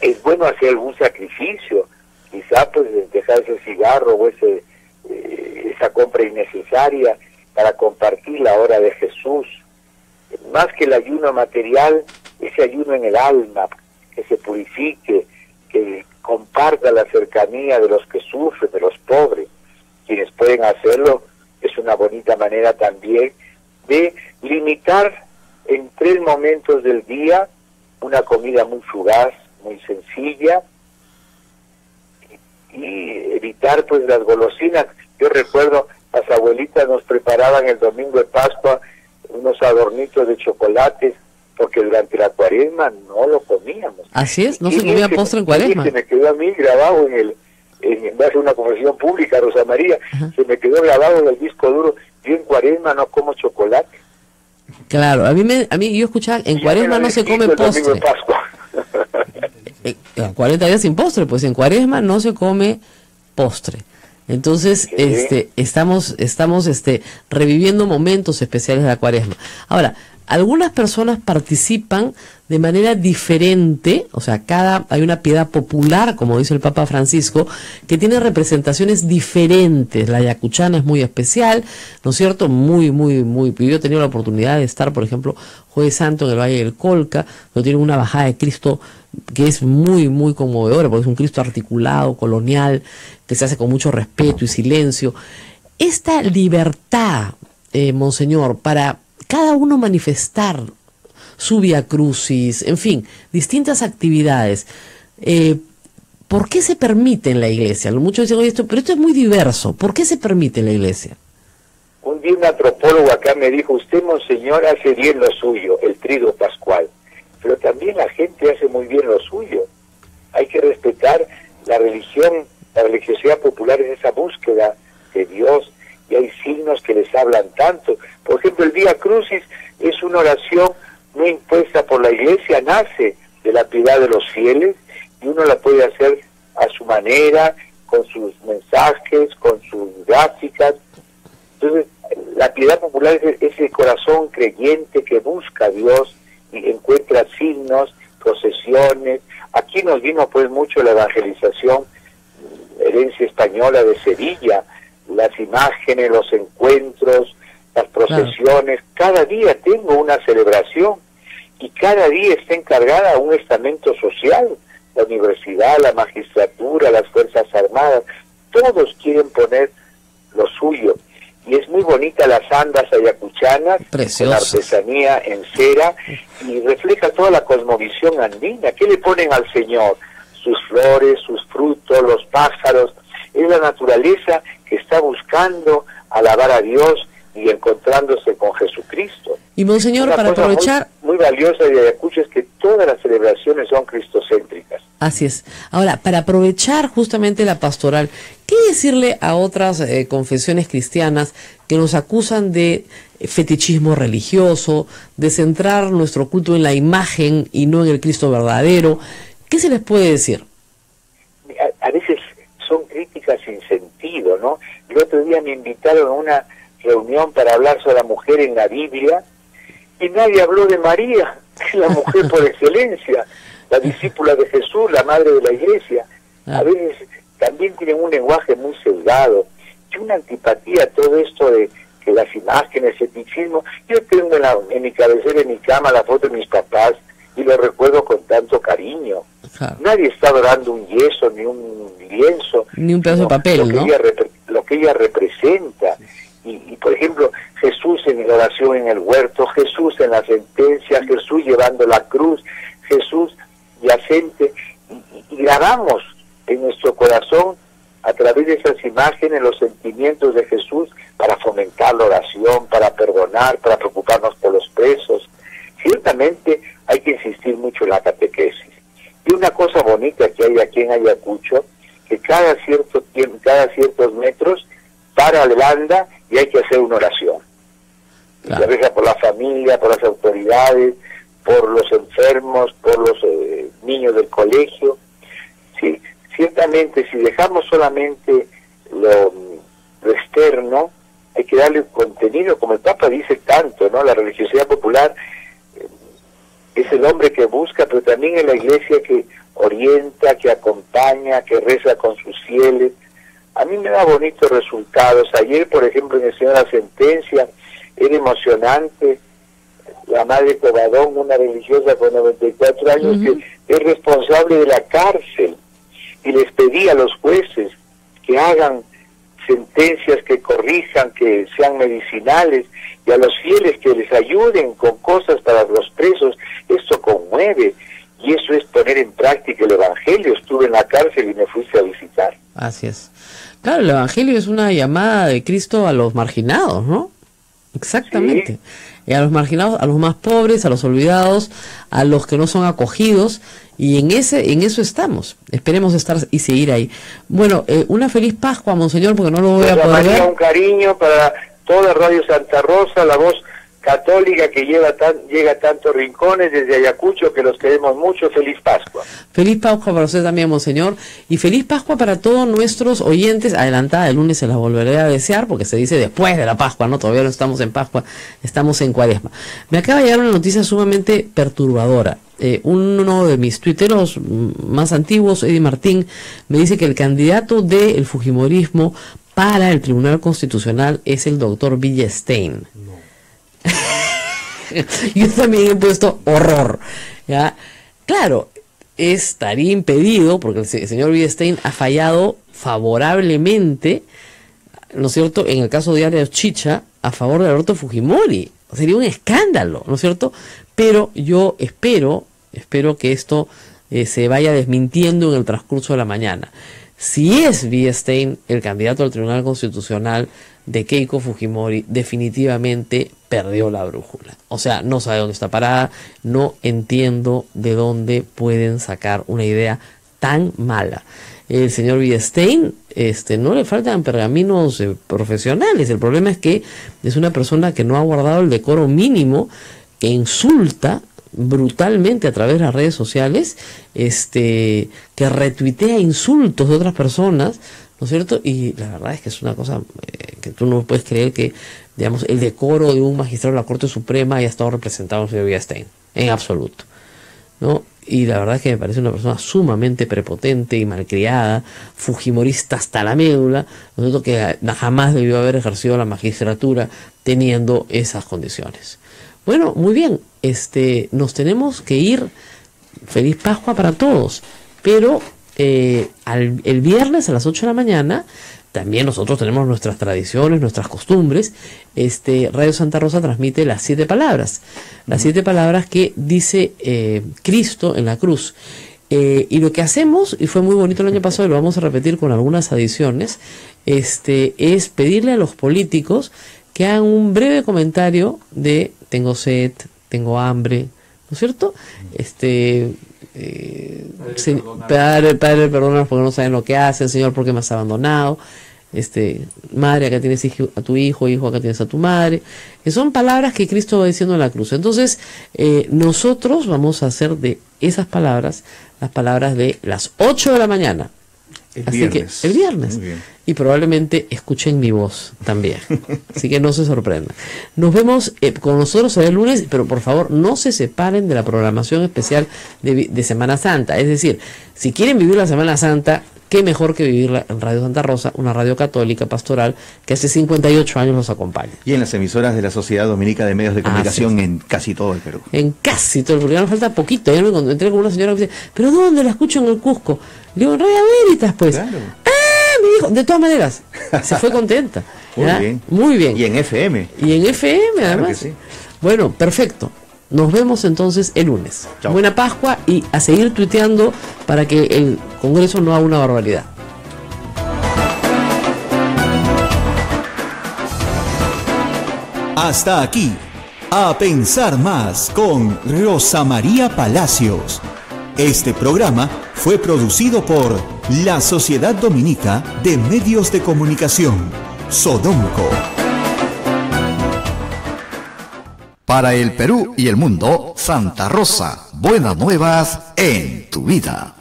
Es bueno hacer algún sacrificio, quizá pues dejar ese cigarro o esa compra innecesaria para compartir la hora de Jesús. Más que el ayuno material, ese ayuno en el alma, que se purifique, que comparta la cercanía de los que sufren, de los pobres. Quienes pueden hacerlo, es una bonita manera también de limitar en 3 momentos del día una comida muy fugaz, muy sencilla, y evitar pues las golosinas. Yo recuerdo, las abuelitas nos preparaban el domingo de Pascua unos adornitos de chocolates, porque durante la cuaresma no lo comíamos. Así es, no se comía postre en cuaresma. Se me quedó a mí grabado en base a una conversación pública, Rosa María, ajá, se me quedó grabado en el disco duro, yo en cuaresma no como chocolate. Claro, a mí yo escuchaba, en cuaresma no se come postre. El domingo de Pascua. 40 días sin postre, pues en cuaresma no se come postre. Entonces, estamos reviviendo momentos especiales de la cuaresma. Ahora, algunas personas participan de manera diferente, o sea, hay una piedad popular, como dice el Papa Francisco, que tiene representaciones diferentes. La ayacuchana es muy especial, ¿no es cierto? Muy, muy, muy. Yo he tenido la oportunidad de estar, por ejemplo, Jueves Santo en el Valle del Colca, donde tiene una bajada de Cristo que es muy, muy conmovedora, porque es un Cristo articulado, colonial, que se hace con mucho respeto y silencio. Esta libertad, Monseñor, para cada uno manifestar su vía crucis, en fin, distintas actividades. ¿Por qué se permite en la iglesia? Muchos dicen, oye, pero esto es muy diverso. ¿Por qué se permite en la iglesia? Un día un antropólogo acá me dijo, usted, Monseñor, hace bien lo suyo, el trigo pascual. Pero también la gente hace muy bien lo suyo. Hay que respetar la religión, la religiosidad popular es esa búsqueda de Dios, y hay signos que les hablan tanto. Por ejemplo, el Vía Crucis es una oración no impuesta por la Iglesia, nace de la piedad de los fieles, y uno la puede hacer a su manera, con sus mensajes, con sus gráficas. Entonces, la piedad popular es el corazón creyente que busca a Dios y encuentra signos, procesiones. Aquí nos vino pues mucho la evangelización, herencia española de Sevilla, las imágenes, los encuentros, las procesiones. Claro. Cada día tengo una celebración y cada día está encargada a un estamento social, la universidad, la magistratura, las Fuerzas Armadas, todos quieren poner lo suyo. Y es muy bonita las andas ayacuchanas, con artesanía en cera, y refleja toda la cosmovisión andina. ¿Qué le ponen al Señor? Sus flores, sus frutos, los pájaros. Es la naturaleza que está buscando alabar a Dios y encontrándose con Jesucristo. Y Monseñor, una para cosa aprovechar muy, muy valiosa de Ayacucho es que todas las celebraciones son cristocéntricas. Así es. Ahora, para aprovechar justamente la pastoral, ¿qué decirle a otras confesiones cristianas que nos acusan de fetichismo religioso, de centrar nuestro culto en la imagen y no en el Cristo verdadero? ¿Qué se les puede decir? A veces son críticas sin sentido, ¿no? El otro día me invitaron a una reunión para hablar sobre la mujer en la Biblia y nadie habló de María, que es la mujer por excelencia, la discípula de Jesús, la madre de la iglesia. A veces también tienen un lenguaje muy sesgado y una antipatía a todo esto de que las imágenes, el feticismo. Yo tengo en mi cabecera, en mi cama, la foto de mis papás y lo recuerdo con tanto cariño. Claro. Nadie está adorando un yeso, ni un lienzo, ni un pedazo de papel, lo que, ¿no?, lo que ella representa. Y, por ejemplo, Jesús en la oración en el huerto, Jesús en la sentencia, Jesús llevando la cruz, Jesús yacente, y grabamos en nuestro corazón a través de esas imágenes los sentimientos de Jesús para fomentar la oración, para perdonar, para preocuparnos por los presos. Ciertamente hay que insistir mucho en la catequesis. Y una cosa bonita que hay aquí en Ayacucho, que cada cierto tiempo, cada ciertos metros, para la banda y hay que hacer una oración. Claro. Se reza por la familia, por las autoridades, por los enfermos, por los niños del colegio. Sí, ciertamente, si dejamos solamente lo externo, hay que darle un contenido, como el Papa dice tanto, ¿no? La religiosidad popular es el hombre que busca, pero también es la iglesia que orienta, que acompaña, que reza con sus fieles. A mí me da bonitos resultados. Ayer, por ejemplo, en el Señor la Sentencia, era emocionante. La madre Cobadón, una religiosa con 94 años, que es responsable de la cárcel, y les pedí a los jueces que hagan sentencias que corrijan, que sean medicinales, y a los fieles que les ayuden con cosas para los presos. Esto conmueve, y eso es poner en práctica el Evangelio. Estuve en la cárcel y me fuiste a visitar. Así es. Claro, el Evangelio es una llamada de Cristo a los marginados, ¿no? Exactamente. Sí. Y a los marginados, a los más pobres, a los olvidados, a los que no son acogidos, y en eso estamos. Esperemos estar y seguir ahí. Bueno, una feliz Pascua, Monseñor, porque no lo voy a poder ver. Un cariño para toda Radio Santa Rosa, la voz católica que llega a tantos rincones desde Ayacucho, que los queremos mucho. Feliz Pascua. Feliz Pascua para usted también, Monseñor, y feliz Pascua para todos nuestros oyentes. Adelantada el lunes se las volveré a desear, porque se dice después de la Pascua, ¿no? Todavía no estamos en Pascua, estamos en Cuaresma. Me acaba de llegar una noticia sumamente perturbadora. Uno de mis tuiteros más antiguos, Eddie Martín, me dice que el candidato del fujimorismo para el Tribunal Constitucional es el doctor Weinstein. No. Yo también he puesto horror, ¿ya? Claro, estaría impedido porque el señor Weinstein ha fallado favorablemente, ¿no es cierto?, en el caso de Arias Chicha, a favor de Alberto Fujimori. Sería un escándalo, ¿no es cierto? Pero yo espero que esto se vaya desmintiendo en el transcurso de la mañana. Si es Weinstein el candidato al Tribunal Constitucional de Keiko Fujimori, definitivamente perdió la brújula. O sea, no sabe dónde está parada. No entiendo de dónde pueden sacar una idea tan mala. El señor Weinstein, no le faltan pergaminos profesionales. El problema es que es una persona que no ha guardado el decoro mínimo, que insulta brutalmente a través de las redes sociales, que retuitea insultos de otras personas, ¿no es cierto? Y la verdad es que es una cosa que tú no puedes creer que, digamos, el decoro de un magistrado de la Corte Suprema haya estado representado en el señor Weinstein, en absoluto, ¿no? Y la verdad es que me parece una persona sumamente prepotente y malcriada, fujimorista hasta la médula, ¿no es cierto?, que jamás debió haber ejercido la magistratura teniendo esas condiciones. Bueno, muy bien, nos tenemos que ir. Feliz Pascua para todos, pero... el viernes a las 8 de la mañana también nosotros tenemos nuestras tradiciones, nuestras costumbres. Radio Santa Rosa transmite las 7 palabras, las 7 palabras que dice Cristo en la cruz, y lo que hacemos, y fue muy bonito el año pasado y lo vamos a repetir con algunas adiciones, es pedirle a los políticos que hagan un breve comentario de tengo sed, tengo hambre, ¿no es cierto? Padre, perdónanos porque no saben lo que hacen. Señor, ¿por qué me has abandonado? Madre, acá tienes a tu hijo, hijo, acá tienes a tu madre. Que son palabras que Cristo va diciendo en la cruz. Entonces, nosotros vamos a hacer de esas palabras las palabras de las 8 de la mañana. Así que el viernes. Y probablemente escuchen mi voz también. Así que no se sorprendan. Nos vemos con nosotros el lunes, pero por favor no se separen de la programación especial de Semana Santa. Es decir, si quieren vivir la Semana Santa, qué mejor que vivirla en Radio Santa Rosa, una radio católica, pastoral, que hace 58 años los acompaña. Y en las emisoras de la Sociedad Dominica de Medios de Comunicación, sí, en casi todo el Perú. En casi todo el Perú, ya nos falta poquito. Ya me encontré con una señora que dice, ¿pero dónde la escucho? En el Cusco. Le digo, en Radio Veritas, pues. Claro. ¡Ah! Me dijo, de todas maneras, se fue contenta. Muy bien. Muy bien. Y en FM. Y en FM, además. Claro que sí. Bueno, perfecto. Nos vemos entonces el lunes. Chao. Buena Pascua y a seguir tuiteando para que el Congreso no haga una barbaridad. Hasta aquí, A Pensar Más con Rosa María Palacios. Este programa fue producido por la Sociedad Dominica de Medios de Comunicación, Sodomco. Para el Perú y el mundo, Santa Rosa, buenas nuevas en tu vida.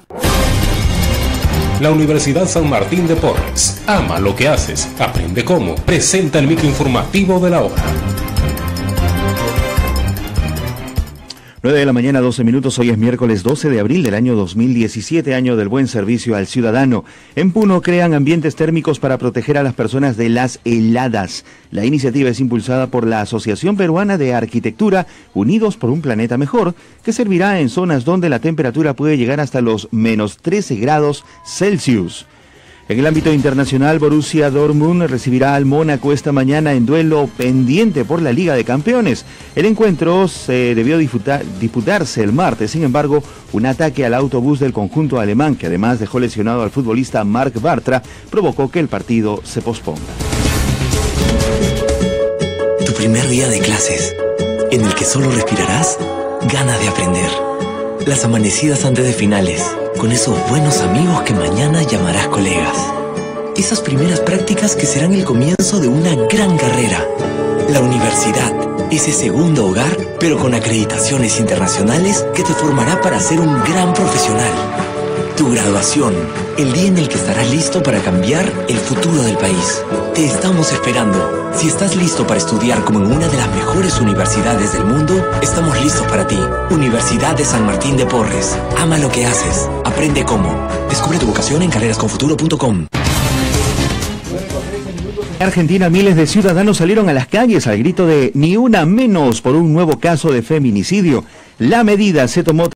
La Universidad San Martín de Porres. Ama lo que haces, aprende cómo. Presenta el microinformativo de la hora. 9 de la mañana, 12 minutos, hoy es miércoles 12 de abril del año 2017, año del buen servicio al ciudadano. En Puno crean ambientes térmicos para proteger a las personas de las heladas. La iniciativa es impulsada por la Asociación Peruana de Arquitectura, Unidos por un Planeta Mejor, que servirá en zonas donde la temperatura puede llegar hasta los menos 13 grados Celsius. En el ámbito internacional, Borussia Dortmund recibirá al Mónaco esta mañana en duelo pendiente por la Liga de Campeones. El encuentro se debió disputarse el martes, sin embargo, un ataque al autobús del conjunto alemán, que además dejó lesionado al futbolista Marta Bartra, provocó que el partido se posponga. Tu primer día de clases, en el que solo respirarás ganas de aprender. Las amanecidas antes de finales, con esos buenos amigos que mañana llamarás colegas. Esas primeras prácticas que serán el comienzo de una gran carrera. La universidad, ese segundo hogar, pero con acreditaciones internacionales que te formará para ser un gran profesional. Tu graduación, el día en el que estarás listo para cambiar el futuro del país. Te estamos esperando. Si estás listo para estudiar como en una de las mejores universidades del mundo, estamos listos para ti. Universidad de San Martín de Porres. Ama lo que haces. Aprende cómo. Descubre tu vocación en carrerasconfuturo.com. En Argentina, miles de ciudadanos salieron a las calles al grito de "Ni una menos" por un nuevo caso de feminicidio. La medida se tomó